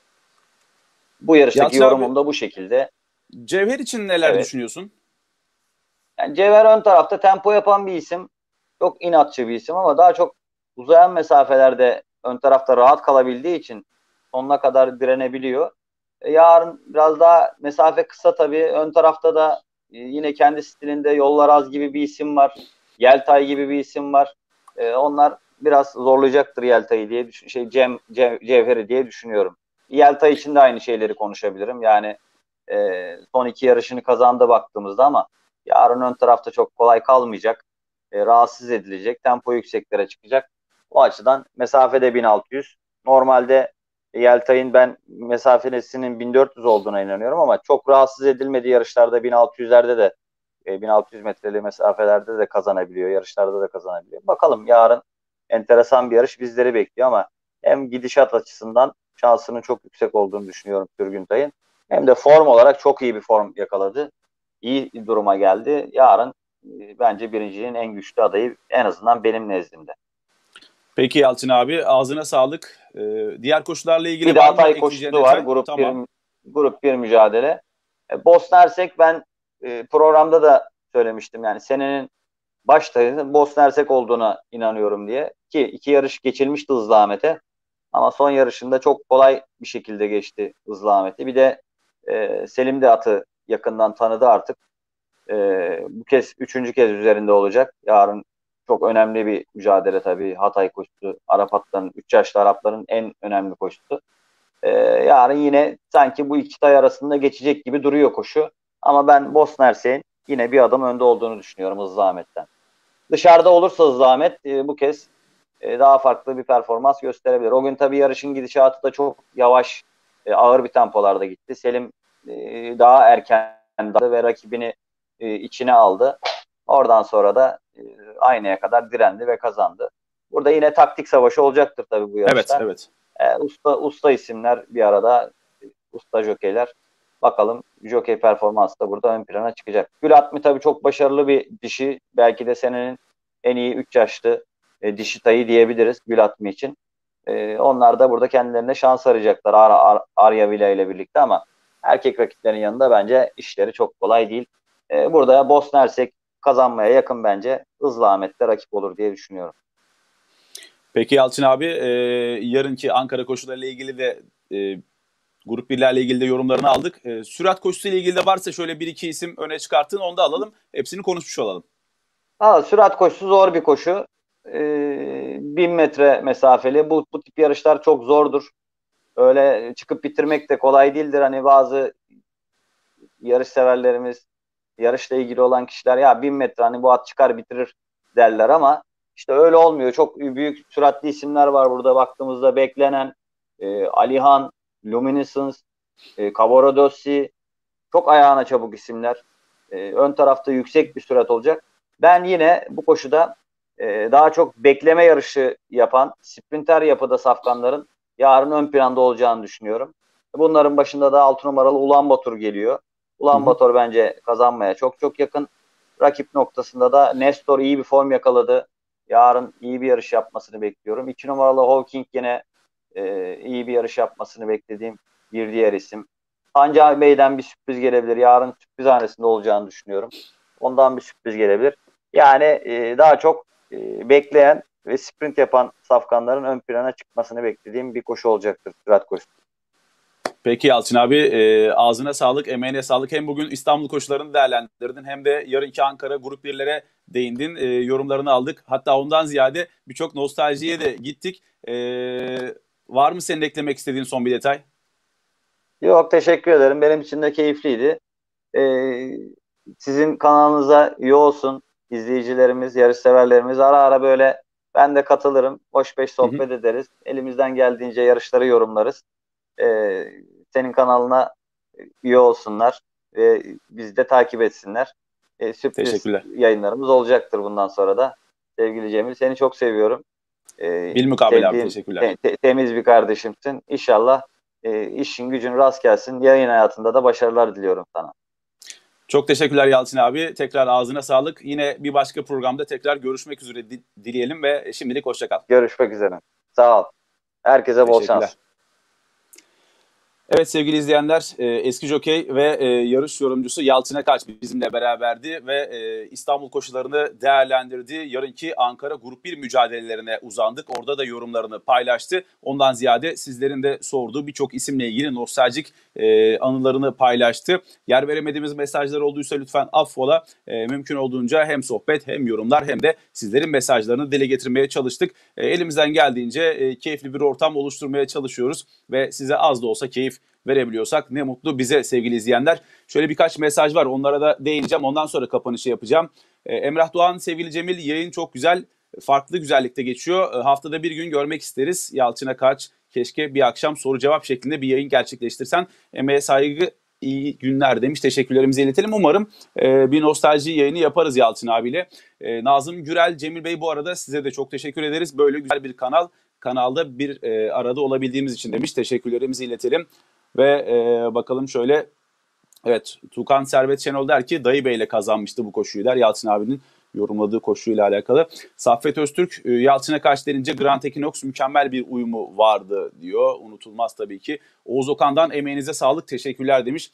Bu yarıştaki Yalçın yorumum abi, da bu şekilde. Cevher için neler evet. düşünüyorsun? Yani Cevher ön tarafta tempo yapan bir isim. Çok inatçı bir isim ama daha çok uzayan mesafelerde ön tarafta rahat kalabildiği için sonuna kadar direnebiliyor. Yarın biraz daha mesafe kısa tabii. Ön tarafta da yine kendi stilinde Yollar Az gibi bir isim var. Yeltay gibi bir isim var. Onlar biraz zorlayacaktır Yeltay'ı diye şey Cem, Cem Cevher'i diye düşünüyorum. Yeltay için de aynı şeyleri konuşabilirim. Yani e, son iki yarışını kazandı baktığımızda ama yarın ön tarafta çok kolay kalmayacak. E, rahatsız edilecek. Tempo yükseklere çıkacak. O açıdan mesafede bin altı yüz. Normalde Yeltay'ın ben mesafesinin bin dört yüz olduğuna inanıyorum ama çok rahatsız edilmediği yarışlarda bin altı yüzlerde de e, bin altı yüz metreli mesafelerde de kazanabiliyor. Yarışlarda da kazanabiliyor. Bakalım yarın enteresan bir yarış bizleri bekliyor ama hem gidişat açısından şansının çok yüksek olduğunu düşünüyorum Sürgüntay'ın. Hem de form olarak çok iyi bir form yakaladı. İyi duruma geldi. Yarın e, bence birincinin en güçlü adayı, en azından benim nezdimde. Peki Yalçın abi, ağzına sağlık. Ee, diğer koşularla ilgili bir de Hatay koşusu var. Grup, tamam. bir, grup bir mücadele. E, Bosna Hersek ben e, programda da söylemiştim. Yani senenin başta Bosna Hersek olduğuna inanıyorum diye. Ki iki yarış geçilmişti Hızlı Ahmet'e. Ama son yarışında çok kolay bir şekilde geçti Hızlı Ahmet'i. Bir de e, Selim de atı yakından tanıdı artık. E, bu kez üçüncü kez üzerinde olacak. Yarın çok önemli bir mücadele tabii. Hatay koşusu, Arap atlarının, üç yaşlı Arapların en önemli koşusu. E, yarın yine sanki bu iki tay arasında geçecek gibi duruyor koşu. Ama ben Bosna Hersek'in yine bir adım önde olduğunu düşünüyorum Hızlı Ahmet'ten. Dışarıda olursa Hızlı Ahmet e, bu kez daha farklı bir performans gösterebilir. O gün tabii yarışın gidişatı da çok yavaş, ağır bir tempolarda gitti. Selim daha erken daldı ve rakibini içine aldı. Oradan sonra da aynaya kadar direndi ve kazandı. Burada yine taktik savaşı olacaktır tabii bu yarışta. Evet, evet. Usta, usta isimler bir arada, usta jokeyler. Bakalım jokey performansı da burada ön plana çıkacak. Gül Atmi tabii çok başarılı bir dişi. Belki de senenin en iyi üç yaşlı E, dişi tayı diyebiliriz Gül Atma için. E, onlar da burada kendilerine şans arayacaklar Ar Ar Arya Villa ile birlikte ama erkek rakiplerin yanında bence işleri çok kolay değil. E, burada Bosna Hersek kazanmaya yakın bence. Hızlı Ahmet de rakip olur diye düşünüyorum. Peki Yalçın abi, e, yarınki Ankara koşularıyla ilgili de e, grup birlerle ilgili de yorumlarını aldık. E, sürat koşusuyla ilgili de varsa şöyle bir iki isim öne çıkartın, onu da alalım. Hepsini konuşmuş olalım. Aa, sürat koşusu zor bir koşu. bin metre mesafeli bu, bu tip yarışlar çok zordur, öyle çıkıp bitirmek de kolay değildir. Hani bazı yarış severlerimiz, yarışla ilgili olan kişiler ya bin metre hani bu at çıkar bitirir derler ama işte öyle olmuyor. Çok büyük süratli isimler var burada baktığımızda. Beklenen e, Alihan, Luminescence, e, Cavorodossi, çok ayağına çabuk isimler. E, ön tarafta yüksek bir sürat olacak. Ben yine bu koşuda e, daha çok bekleme yarışı yapan sprinter yapıda safkanların yarın ön planda olacağını düşünüyorum. Bunların başında da altı numaralı Ulubatur geliyor. Ulubatur bence kazanmaya çok çok yakın. Rakip noktasında da Nestor iyi bir form yakaladı. Yarın iyi bir yarış yapmasını bekliyorum. iki numaralı Hawking yine e, iyi bir yarış yapmasını beklediğim bir diğer isim. Ancak Bey'den bir sürpriz gelebilir. Yarın sürpriz hanesinde olacağını düşünüyorum. Ondan bir sürpriz gelebilir. Yani e, daha çok e, bekleyen ve sprint yapan safkanların ön plana çıkmasını beklediğim bir koşu olacaktır. Sürat koşusu. Peki Yalçın abi, e, ağzına sağlık, emeğine sağlık. Hem bugün İstanbul koşularını değerlendirdin hem de yarınki Ankara grup birlere değindin. E, yorumlarını aldık. Hatta ondan ziyade birçok nostaljiye de gittik. E, var mı senin eklemek istediğin son bir detay? Yok, teşekkür ederim. Benim için de keyifliydi. Ee, sizin kanalınıza üye olsun izleyicilerimiz, yarışseverlerimiz. Ara ara böyle ben de katılırım. Hoş beş sohbet Hı-hı. ederiz. Elimizden geldiğince yarışları yorumlarız. Ee, senin kanalına üye olsunlar ve bizi de takip etsinler. Ee, sürpriz yayınlarımız olacaktır bundan sonra da. Sevgili Cemil, seni çok seviyorum. Ee, Bilmukabele abi, teşekkürler. Te- te- temiz bir kardeşimsin. İnşallah E, işin gücün rast gelsin. Yayın hayatında da başarılar diliyorum sana. Çok teşekkürler Yalçın abi. Tekrar ağzına sağlık. Yine bir başka programda tekrar görüşmek üzere di- dileyelim ve şimdilik hoşça kal. Görüşmek üzere. Sağ ol. Herkese bol şans. Evet sevgili izleyenler, e, eski jokey ve e, yarış yorumcusu Yalçın Akağaç bizimle beraberdi ve e, İstanbul koşularını değerlendirdi. Yarınki Ankara Grup bir mücadelelerine uzandık. Orada da yorumlarını paylaştı. Ondan ziyade sizlerin de sorduğu birçok isimle ilgili nostaljik e, anılarını paylaştı. Yer veremediğimiz mesajlar olduysa lütfen affola. E, mümkün olduğunca hem sohbet hem yorumlar hem de sizlerin mesajlarını dile getirmeye çalıştık. E, elimizden geldiğince e, keyifli bir ortam oluşturmaya çalışıyoruz ve size az da olsa keyif verebiliyorsak ne mutlu bize sevgili izleyenler. Şöyle birkaç mesaj var, onlara da değineceğim, ondan sonra kapanışı yapacağım. Ee, Emrah Doğan, sevgili Cemil, yayın çok güzel, farklı güzellikte geçiyor. Ee, haftada bir gün görmek isteriz Yalçın Akağaç. Keşke bir akşam soru cevap şeklinde bir yayın gerçekleştirsen. Emeğe saygı, iyi günler demiş, teşekkürlerimizi iletelim. Umarım e, bir nostalji yayını yaparız Yalçın abiyle. E, Nazım Gürel, Cemil Bey bu arada size de çok teşekkür ederiz. Böyle güzel bir kanal. Kanalda bir e, arada olabildiğimiz için demiş. Teşekkürlerimizi iletelim. Ve e, bakalım şöyle. Evet, Tukan Servet Şenol der ki Dayı Bey'le kazanmıştı bu koşuyu der. Yalçın abinin yorumladığı koşuyla alakalı. Saffet Öztürk, e, Yalçın'a karşı denince Grand Equinox mükemmel bir uyumu vardı diyor. Unutulmaz tabii ki. Oğuz Okan'dan emeğinize sağlık, teşekkürler demiş.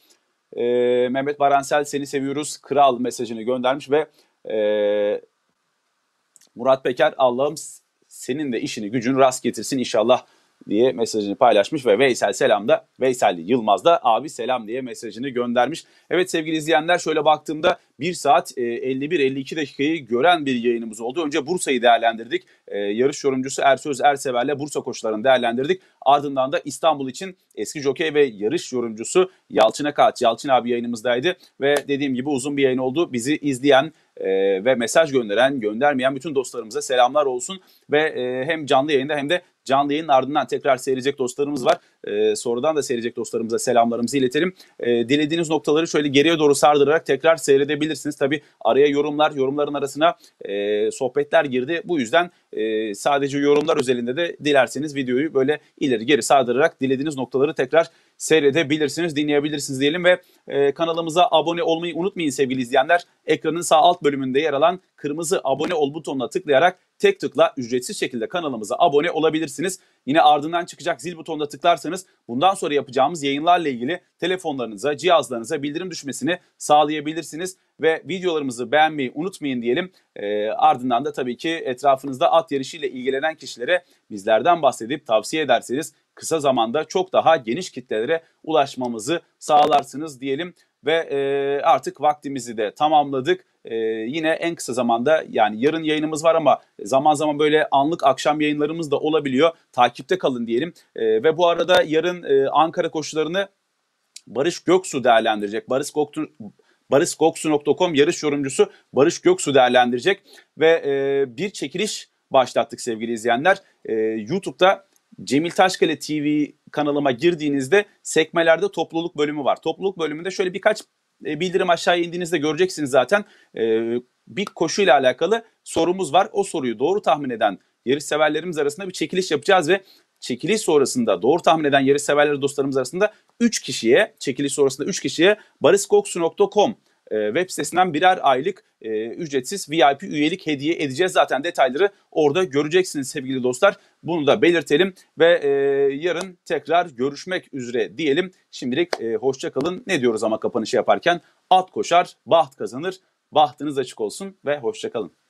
E, Mehmet Baransel, seni seviyoruz kral mesajını göndermiş ve e, Murat Peker, Allah'ım senin de işini gücün rast getirsin inşallah diye mesajını paylaşmış ve Veysel selam da, Veysel Yılmaz da abi selam diye mesajını göndermiş. Evet sevgili izleyenler, şöyle baktığımda bir saat elli bir elli iki dakikayı gören bir yayınımız oldu. Önce Bursa'yı değerlendirdik. E, yarış yorumcusu Ersöz Ersever'le Bursa koşularını değerlendirdik. Ardından da İstanbul için eski jokey ve yarış yorumcusu Yalçın Akağaç, Yalçın abi yayınımızdaydı. Ve dediğim gibi uzun bir yayın oldu. Bizi izleyen e, ve mesaj gönderen, göndermeyen bütün dostlarımıza selamlar olsun. Ve e, hem canlı yayında hem de canlı yayının ardından tekrar seyredecek dostlarımız var. E, sonradan da seyredecek dostlarımıza selamlarımızı iletelim. E, dilediğiniz noktaları şöyle geriye doğru sardırarak tekrar seyredebilirsiniz. Tabii araya yorumlar, yorumların arasına e, sohbetler girdi. Bu yüzden e, sadece yorumlar özelinde de dilerseniz videoyu böyle ileri geri sardırarak dilediğiniz noktaları tekrar seyredebilirsiniz, dinleyebilirsiniz diyelim ve e, kanalımıza abone olmayı unutmayın sevgili izleyenler. Ekranın sağ alt bölümünde yer alan kırmızı abone ol butonuna tıklayarak tek tıkla ücretsiz şekilde kanalımıza abone olabilirsiniz. Yine ardından çıkacak zil butonuna tıklarsanız bundan sonra yapacağımız yayınlarla ilgili telefonlarınıza, cihazlarınıza bildirim düşmesini sağlayabilirsiniz. Ve videolarımızı beğenmeyi unutmayın diyelim. E, ardından da tabii ki etrafınızda at yarışıyla ilgilenen kişilere bizlerden bahsedip tavsiye ederseniz kısa zamanda çok daha geniş kitlelere ulaşmamızı sağlarsınız diyelim. Ve e, artık vaktimizi de tamamladık. E, yine en kısa zamanda, yani yarın yayınımız var ama zaman zaman böyle anlık akşam yayınlarımız da olabiliyor. Takipte kalın diyelim. E, ve bu arada yarın e, Ankara koşularını Barış Göksu değerlendirecek. Barış Göksu... barış göksu nokta com yarış yorumcusu Barış Göksu değerlendirecek ve e, bir çekiliş başlattık sevgili izleyenler. E, YouTube'da Cemil Taşkale T V kanalıma girdiğinizde sekmelerde topluluk bölümü var. Topluluk bölümünde şöyle birkaç e, bildirim aşağıya indiğinizde göreceksiniz zaten. E, bir koşuyla alakalı sorumuz var. O soruyu doğru tahmin eden yarış severlerimiz arasında bir çekiliş yapacağız ve çekiliş sonrasında doğru tahmin eden yarış severleri dostlarımız arasında üç kişiye, çekiliş sonrasında üç kişiye baris koksu nokta com web sitesinden birer aylık e, ücretsiz V I P üyelik hediye edeceğiz. Zaten detayları orada göreceksiniz sevgili dostlar. Bunu da belirtelim ve e, yarın tekrar görüşmek üzere diyelim. Şimdilik e, hoşça kalın. Ne diyoruz ama kapanışı yaparken? At koşar, baht kazanır. Bahtınız açık olsun ve hoşça kalın.